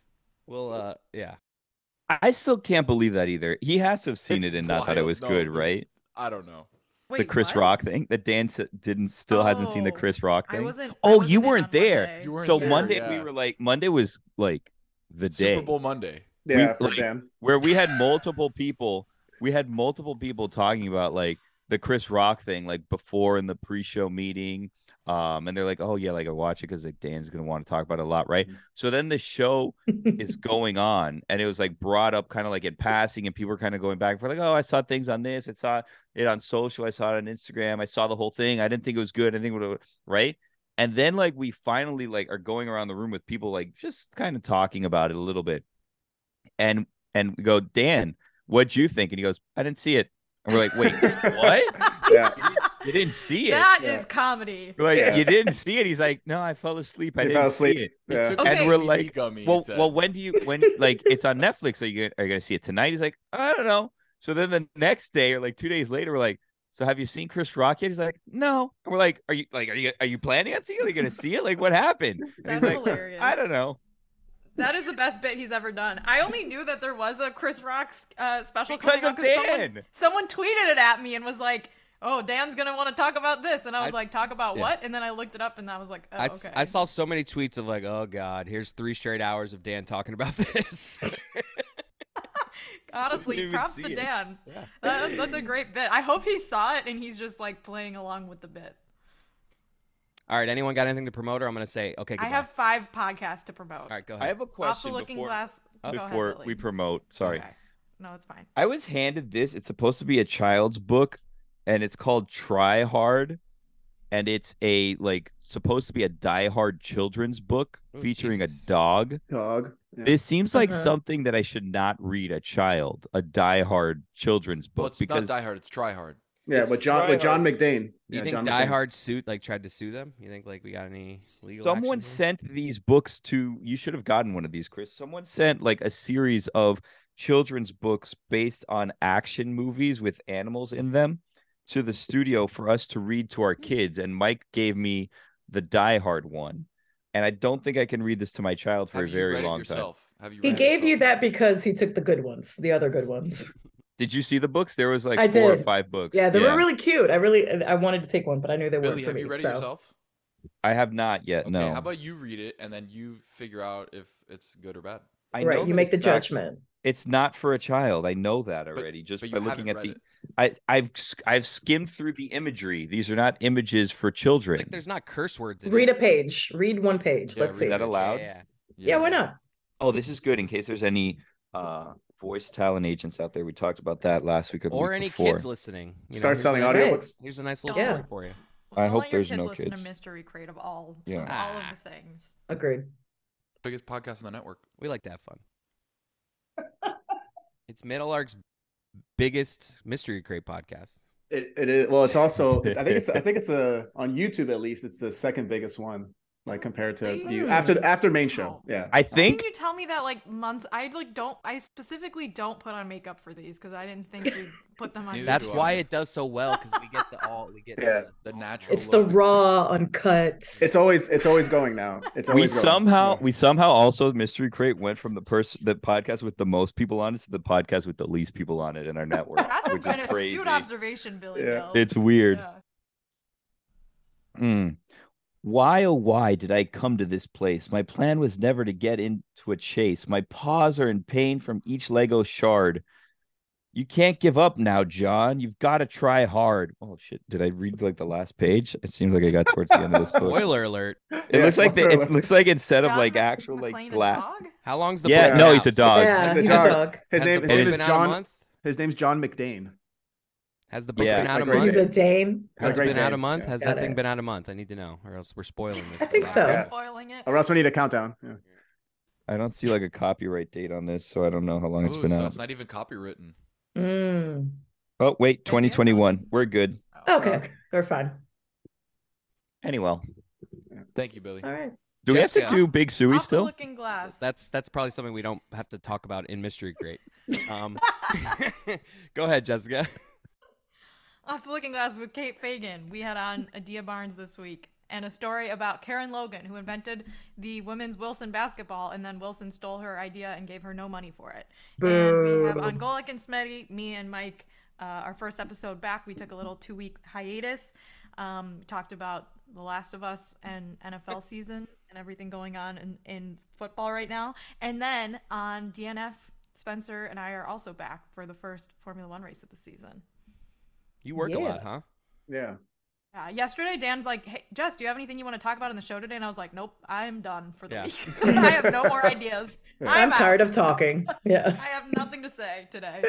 Well, uh, yeah, I still can't believe that either. He has to have seen it's it and wild. Not thought it was no, good, right? I don't know. Wait, the Chris what? Rock thing that Dan didn't still oh, hasn't seen the Chris Rock thing. I wasn't, oh, I wasn't you weren't there. Monday. You weren't so there, Monday yeah. we were like Monday was like the day Super Bowl Monday. Yeah, we, for like, Dan. Where we had multiple people, we had multiple people talking about like the Chris Rock thing, like before in the pre-show meeting, um, and they're like, oh yeah, like I watch it because like Dan's gonna want to talk about it a lot, right? Mm-hmm. So then the show is going on, and it was like brought up kind of like in passing, and people were kind of going back and forth, like, oh, I saw things on this, I saw. It on social, I saw it on Instagram, I saw the whole thing, I didn't think it was good, I think it was right, and then like we finally like are going around the room with people like just kind of talking about it a little bit, and and we go, Dan, what'd you think? And he goes, I didn't see it. And we're like, wait, what? Yeah, you, you didn't see it. That yeah. is comedy. We're like yeah. you didn't see it. He's like, no, I fell asleep. I you didn't see it. Yeah. Okay. And we're like, gummy, well, so. well, when do you when like it's on Netflix? Are you gonna, are you gonna see it tonight? He's like, I don't know. So then the next day or like two days later, we're like, so have you seen Chris Rock yet? He's like, no. And we're like, are you like, are you, are you planning on seeing it? Are you going to see it? Like what happened? And That's he's like, hilarious. I don't know. That is the best bit he's ever done. I only knew that there was a Chris Rock uh, special because coming of out Dan. Someone, someone tweeted it at me and was like, oh, Dan's going to want to talk about this. And I was I, like, talk about yeah. what? And then I looked it up and I was like, oh, I, okay. I saw so many tweets of like, oh God, here's three straight hours of Dan talking about this. Honestly, props to Dan. Yeah. That, that's a great bit. I hope he saw it and he's just like playing along with the bit. All right, anyone got anything to promote? Or I'm going to say, okay, goodbye. I have five podcasts to promote. All right, go ahead. I have a question Off the looking before, glass. Oh, before ahead, we promote. Sorry. Okay. No, it's fine. I was handed this. It's supposed to be a child's book, and it's called Try Hard, and it's a like supposed to be a die-hard children's book Ooh, featuring Jesus. a dog. Dog. Yeah. This seems like uh-huh. something that I should not read a child, a die-hard children's book. Well, it's because... not die-hard, it's try-hard. Yeah, but John, but John McDain. You yeah, think John die-hard McDain. suit like tried to sue them? You think like we got any legal? Someone sent here? these books to. You should have gotten one of these, Chris. Someone sent like a series of children's books based on action movies with animals in them to the studio for us to read to our kids, and Mike gave me the die-hard one. And I don't think I can read this to my child for Have a very long time. Have you he gave yourself? you that because he took the good ones, the other good ones. Did you see the books? There was like I four did. or five books. Yeah, they yeah. were really cute. I really, I wanted to take one, but I knew they weren't for me. Have you read so. it yourself? I have not yet. Okay, no. How about you read it and then you figure out if it's good or bad? I right, know you make the judgment. Action. It's not for a child. I know that already. But, just but by looking at the, it. I, I've I've skimmed through the imagery. These are not images for children. Like, there's not curse words in read it. A page. Read one page. Yeah, Let's see. Is that allowed? Yeah. Yeah. yeah, why not? Oh, this is good in case there's any uh, voice talent agents out there. We talked about that last week. Or, or week any before. Kids listening. You Start know, selling audiobooks. Nice, here's a nice little yeah. story for you. Well, I hope your there's kids no listen kids. To Mystery Crate of all, yeah. all ah. of the things. Agreed. Biggest podcast on the network. We like to have fun. It's Middle Ark's biggest Mystery Crate podcast. It it is well. It's also I think it's I think it's a on YouTube at least. It's the second biggest one, like compared to you after after main show. Yeah, I think you tell me that like months. I like don't. I specifically don't put on makeup for these because I didn't think you put them on. Dude, that's why it does so well because we get the all we get yeah. the, the natural. It's the raw, uncut. It's always it's always going now. It's always we growing. somehow yeah. we somehow also Mystery Crate went from the person the podcast with the most people on it to the podcast with the least people on it in our network. That's which a, an crazy. astute observation, Billy. Yeah. Bill. It's weird. Yeah. Mm. Why, oh, why did I come to this place? My plan was never to get into a chase. My paws are in pain from each Lego shard. You can't give up now, John. You've got to try hard. Oh, shit. Did I read, like, the last page? It seems like I got towards the end of this book. Spoiler alert. It yeah, looks like the, it alert. looks like instead John of, like, actual, like, glass. How long's the Yeah, no, he's a dog. Yeah, he's, he's a dog. dog. His, name, his name is John. His name's John McDane. Has the book yeah, been out a month? He's a dame. Has it been dame. out a month? Yeah. Has Got that it. thing been out a month? I need to know, or else we're spoiling this. I think so. Yeah. Spoiling it. Or else we need a countdown. Yeah. I don't see like a copyright date on this, so I don't know how long Ooh, it's been so out. It's not even copywritten. Mm. Oh wait, twenty twenty-one. We're good. Okay, okay. We're fine. Anyway, thank you, Billy. All right. Do we Jessica, have to do Big Suey still? Looking glass. That's that's probably something we don't have to talk about in Mystery Crate. Um, go ahead, Jessica. Off the Looking Glass with Kate Fagan. We had on Adia Barnes this week and a story about Karen Logan, who invented the women's Wilson basketball, and then Wilson stole her idea and gave her no money for it. And we have on Golik and Smetty, me and Mike, uh, our first episode back. We took a little two-week hiatus, um, talked about The Last of Us and N F L season and everything going on in, in football right now. And then on D N F, Spencer and I are also back for the first Formula One race of the season. You work yeah. a lot, huh? Yeah. Uh, yesterday, Dan's like, hey, Jess, do you have anything you want to talk about on the show today? And I was like, nope, I'm done for the yeah. week. I have no more ideas. Yeah. I'm, I'm tired of talking. Yeah. I have nothing to say today.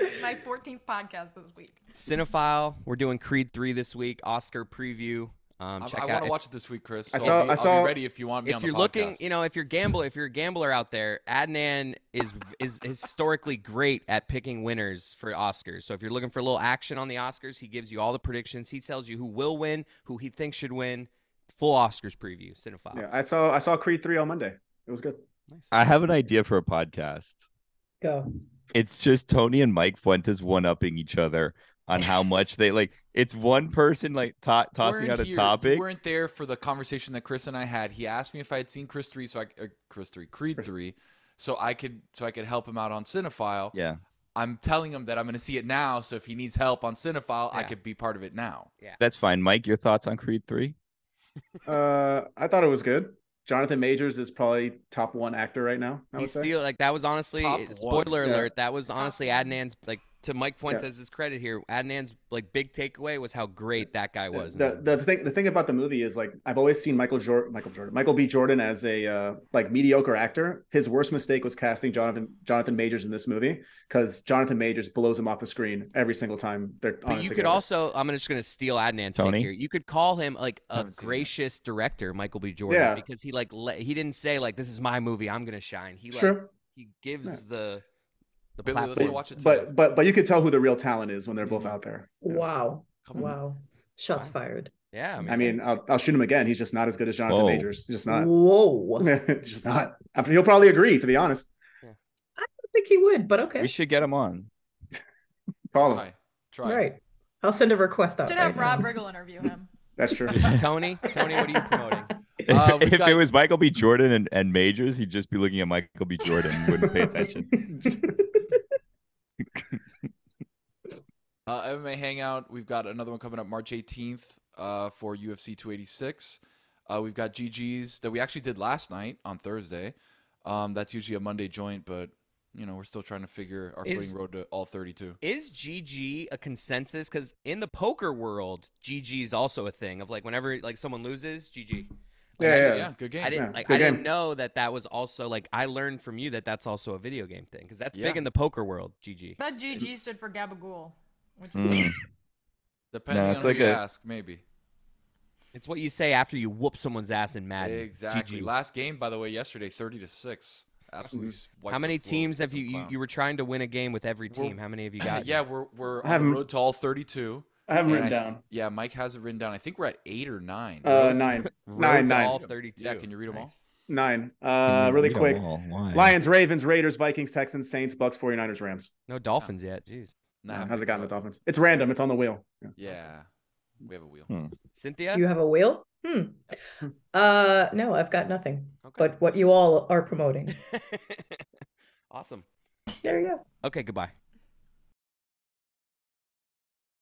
It's my fourteenth podcast this week. Cinephile, we're doing Creed three this week, Oscar preview. Um, check I, I out want to if, watch it this week, Chris. So I saw. I'll be, I saw. I'll be ready if you want me on the podcast. If you're looking, you know, if you're gamble, if you're a gambler out there, Adnan is is historically great at picking winners for Oscars. So if you're looking for a little action on the Oscars, he gives you all the predictions. He tells you who will win, who he thinks should win. Full Oscars preview, Cinephile. Yeah, I saw. I saw Creed three on Monday. It was good. Nice. I have an idea for a podcast. Go. It's just Tony and Mike Fuentes one-upping each other. On how much they like, it's one person like to tossing out a here. topic. You weren't there for the conversation that Chris and I had. He asked me if I had seen Chris three, so I uh, Chris three, Creed Chris. three, so I could so I could help him out on Cinephile. Yeah, I'm telling him that I'm going to see it now. So if he needs help on Cinephile, yeah. I could be part of it now. Yeah, that's fine. Mike, your thoughts on Creed three? uh, I thought it was good. Jonathan Majors is probably top one actor right now. I He's still like that was honestly top spoiler one. alert. Yeah. That was honestly Adnan's like. To Mike Fuentes' yeah. credit here, Adnan's like big takeaway was how great that guy was. The, the, the thing, the thing about the movie is like I've always seen Michael Jordan, Michael Jordan, Michael B. Jordan as a uh, like mediocre actor. His worst mistake was casting Jonathan Jonathan Majors in this movie because Jonathan Majors blows him off the screen every single time they're. But on you could together. also, I'm just going to steal Adnan's Tony. Here. You could call him like a gracious director, Michael B. Jordan, yeah. because he like le he didn't say like this is my movie, I'm going to shine. He like sure. he gives yeah. the. The Billy, watch it but but but you could tell who the real talent is when they're both out there. Yeah. Wow, Come wow, shots wow. fired. Yeah, I mean, I mean I'll, I'll shoot him again. He's just not as good as Jonathan Whoa. Majors. He's just not. Whoa, just not. I mean, he'll probably agree, to be honest. Yeah. I don't think he would, but okay. We should get him on. Call him. Try. Right. I'll send a request out. Should right have Rob Riggle interview him. That's true. Tony, Tony, what are you promoting? Uh, if got... it was Michael B. Jordan and, and Majors, he'd just be looking at Michael B. Jordan and wouldn't pay attention. uh, M M A Hangout, we've got another one coming up March eighteenth uh, for U F C two eighty-six. Uh, we've got G G's that we actually did last night on Thursday. Um, that's usually a Monday joint, but you know, we're still trying to figure our is, footing road to all thirty-two. Is G G a consensus? Because in the poker world, G G is also a thing of like whenever like someone loses, G G. Yeah, yeah, yeah, good game. I didn't yeah, like. I game. didn't know that that was also like. I learned from you that that's also a video game thing because that's yeah. big in the poker world. G G. That G G stood for Gabagool. Which mm. Depending no, on like who a... you ask, maybe. It's what you say after you whoop someone's ass in Madden. Exactly. G G. Last game, by the way, yesterday, thirty to six. Absolutely. Mm. How many teams have you, you? You were trying to win a game with every team. We're, How many have you got? Yeah, we're we're on the road to all thirty-two. I haven't written I th- down. Yeah, Mike has it written down. I think we're at eight or nine. Uh, nine. nine, nine. All thirty-two. Yeah, can you read them nice. all? Nine. Uh, really quick. Lions, Ravens, Raiders, Vikings, Texans, Saints, Bucks, forty-niners, Rams. No Dolphins yeah. yet. Jeez. Nah, how's it gotten the Dolphins? It's random. It's on the wheel. Yeah. yeah. We have a wheel. Hmm. Cynthia? You have a wheel? Hmm. Uh, no, I've got nothing. Okay. But what you all are promoting. Awesome. There you go. Okay, goodbye.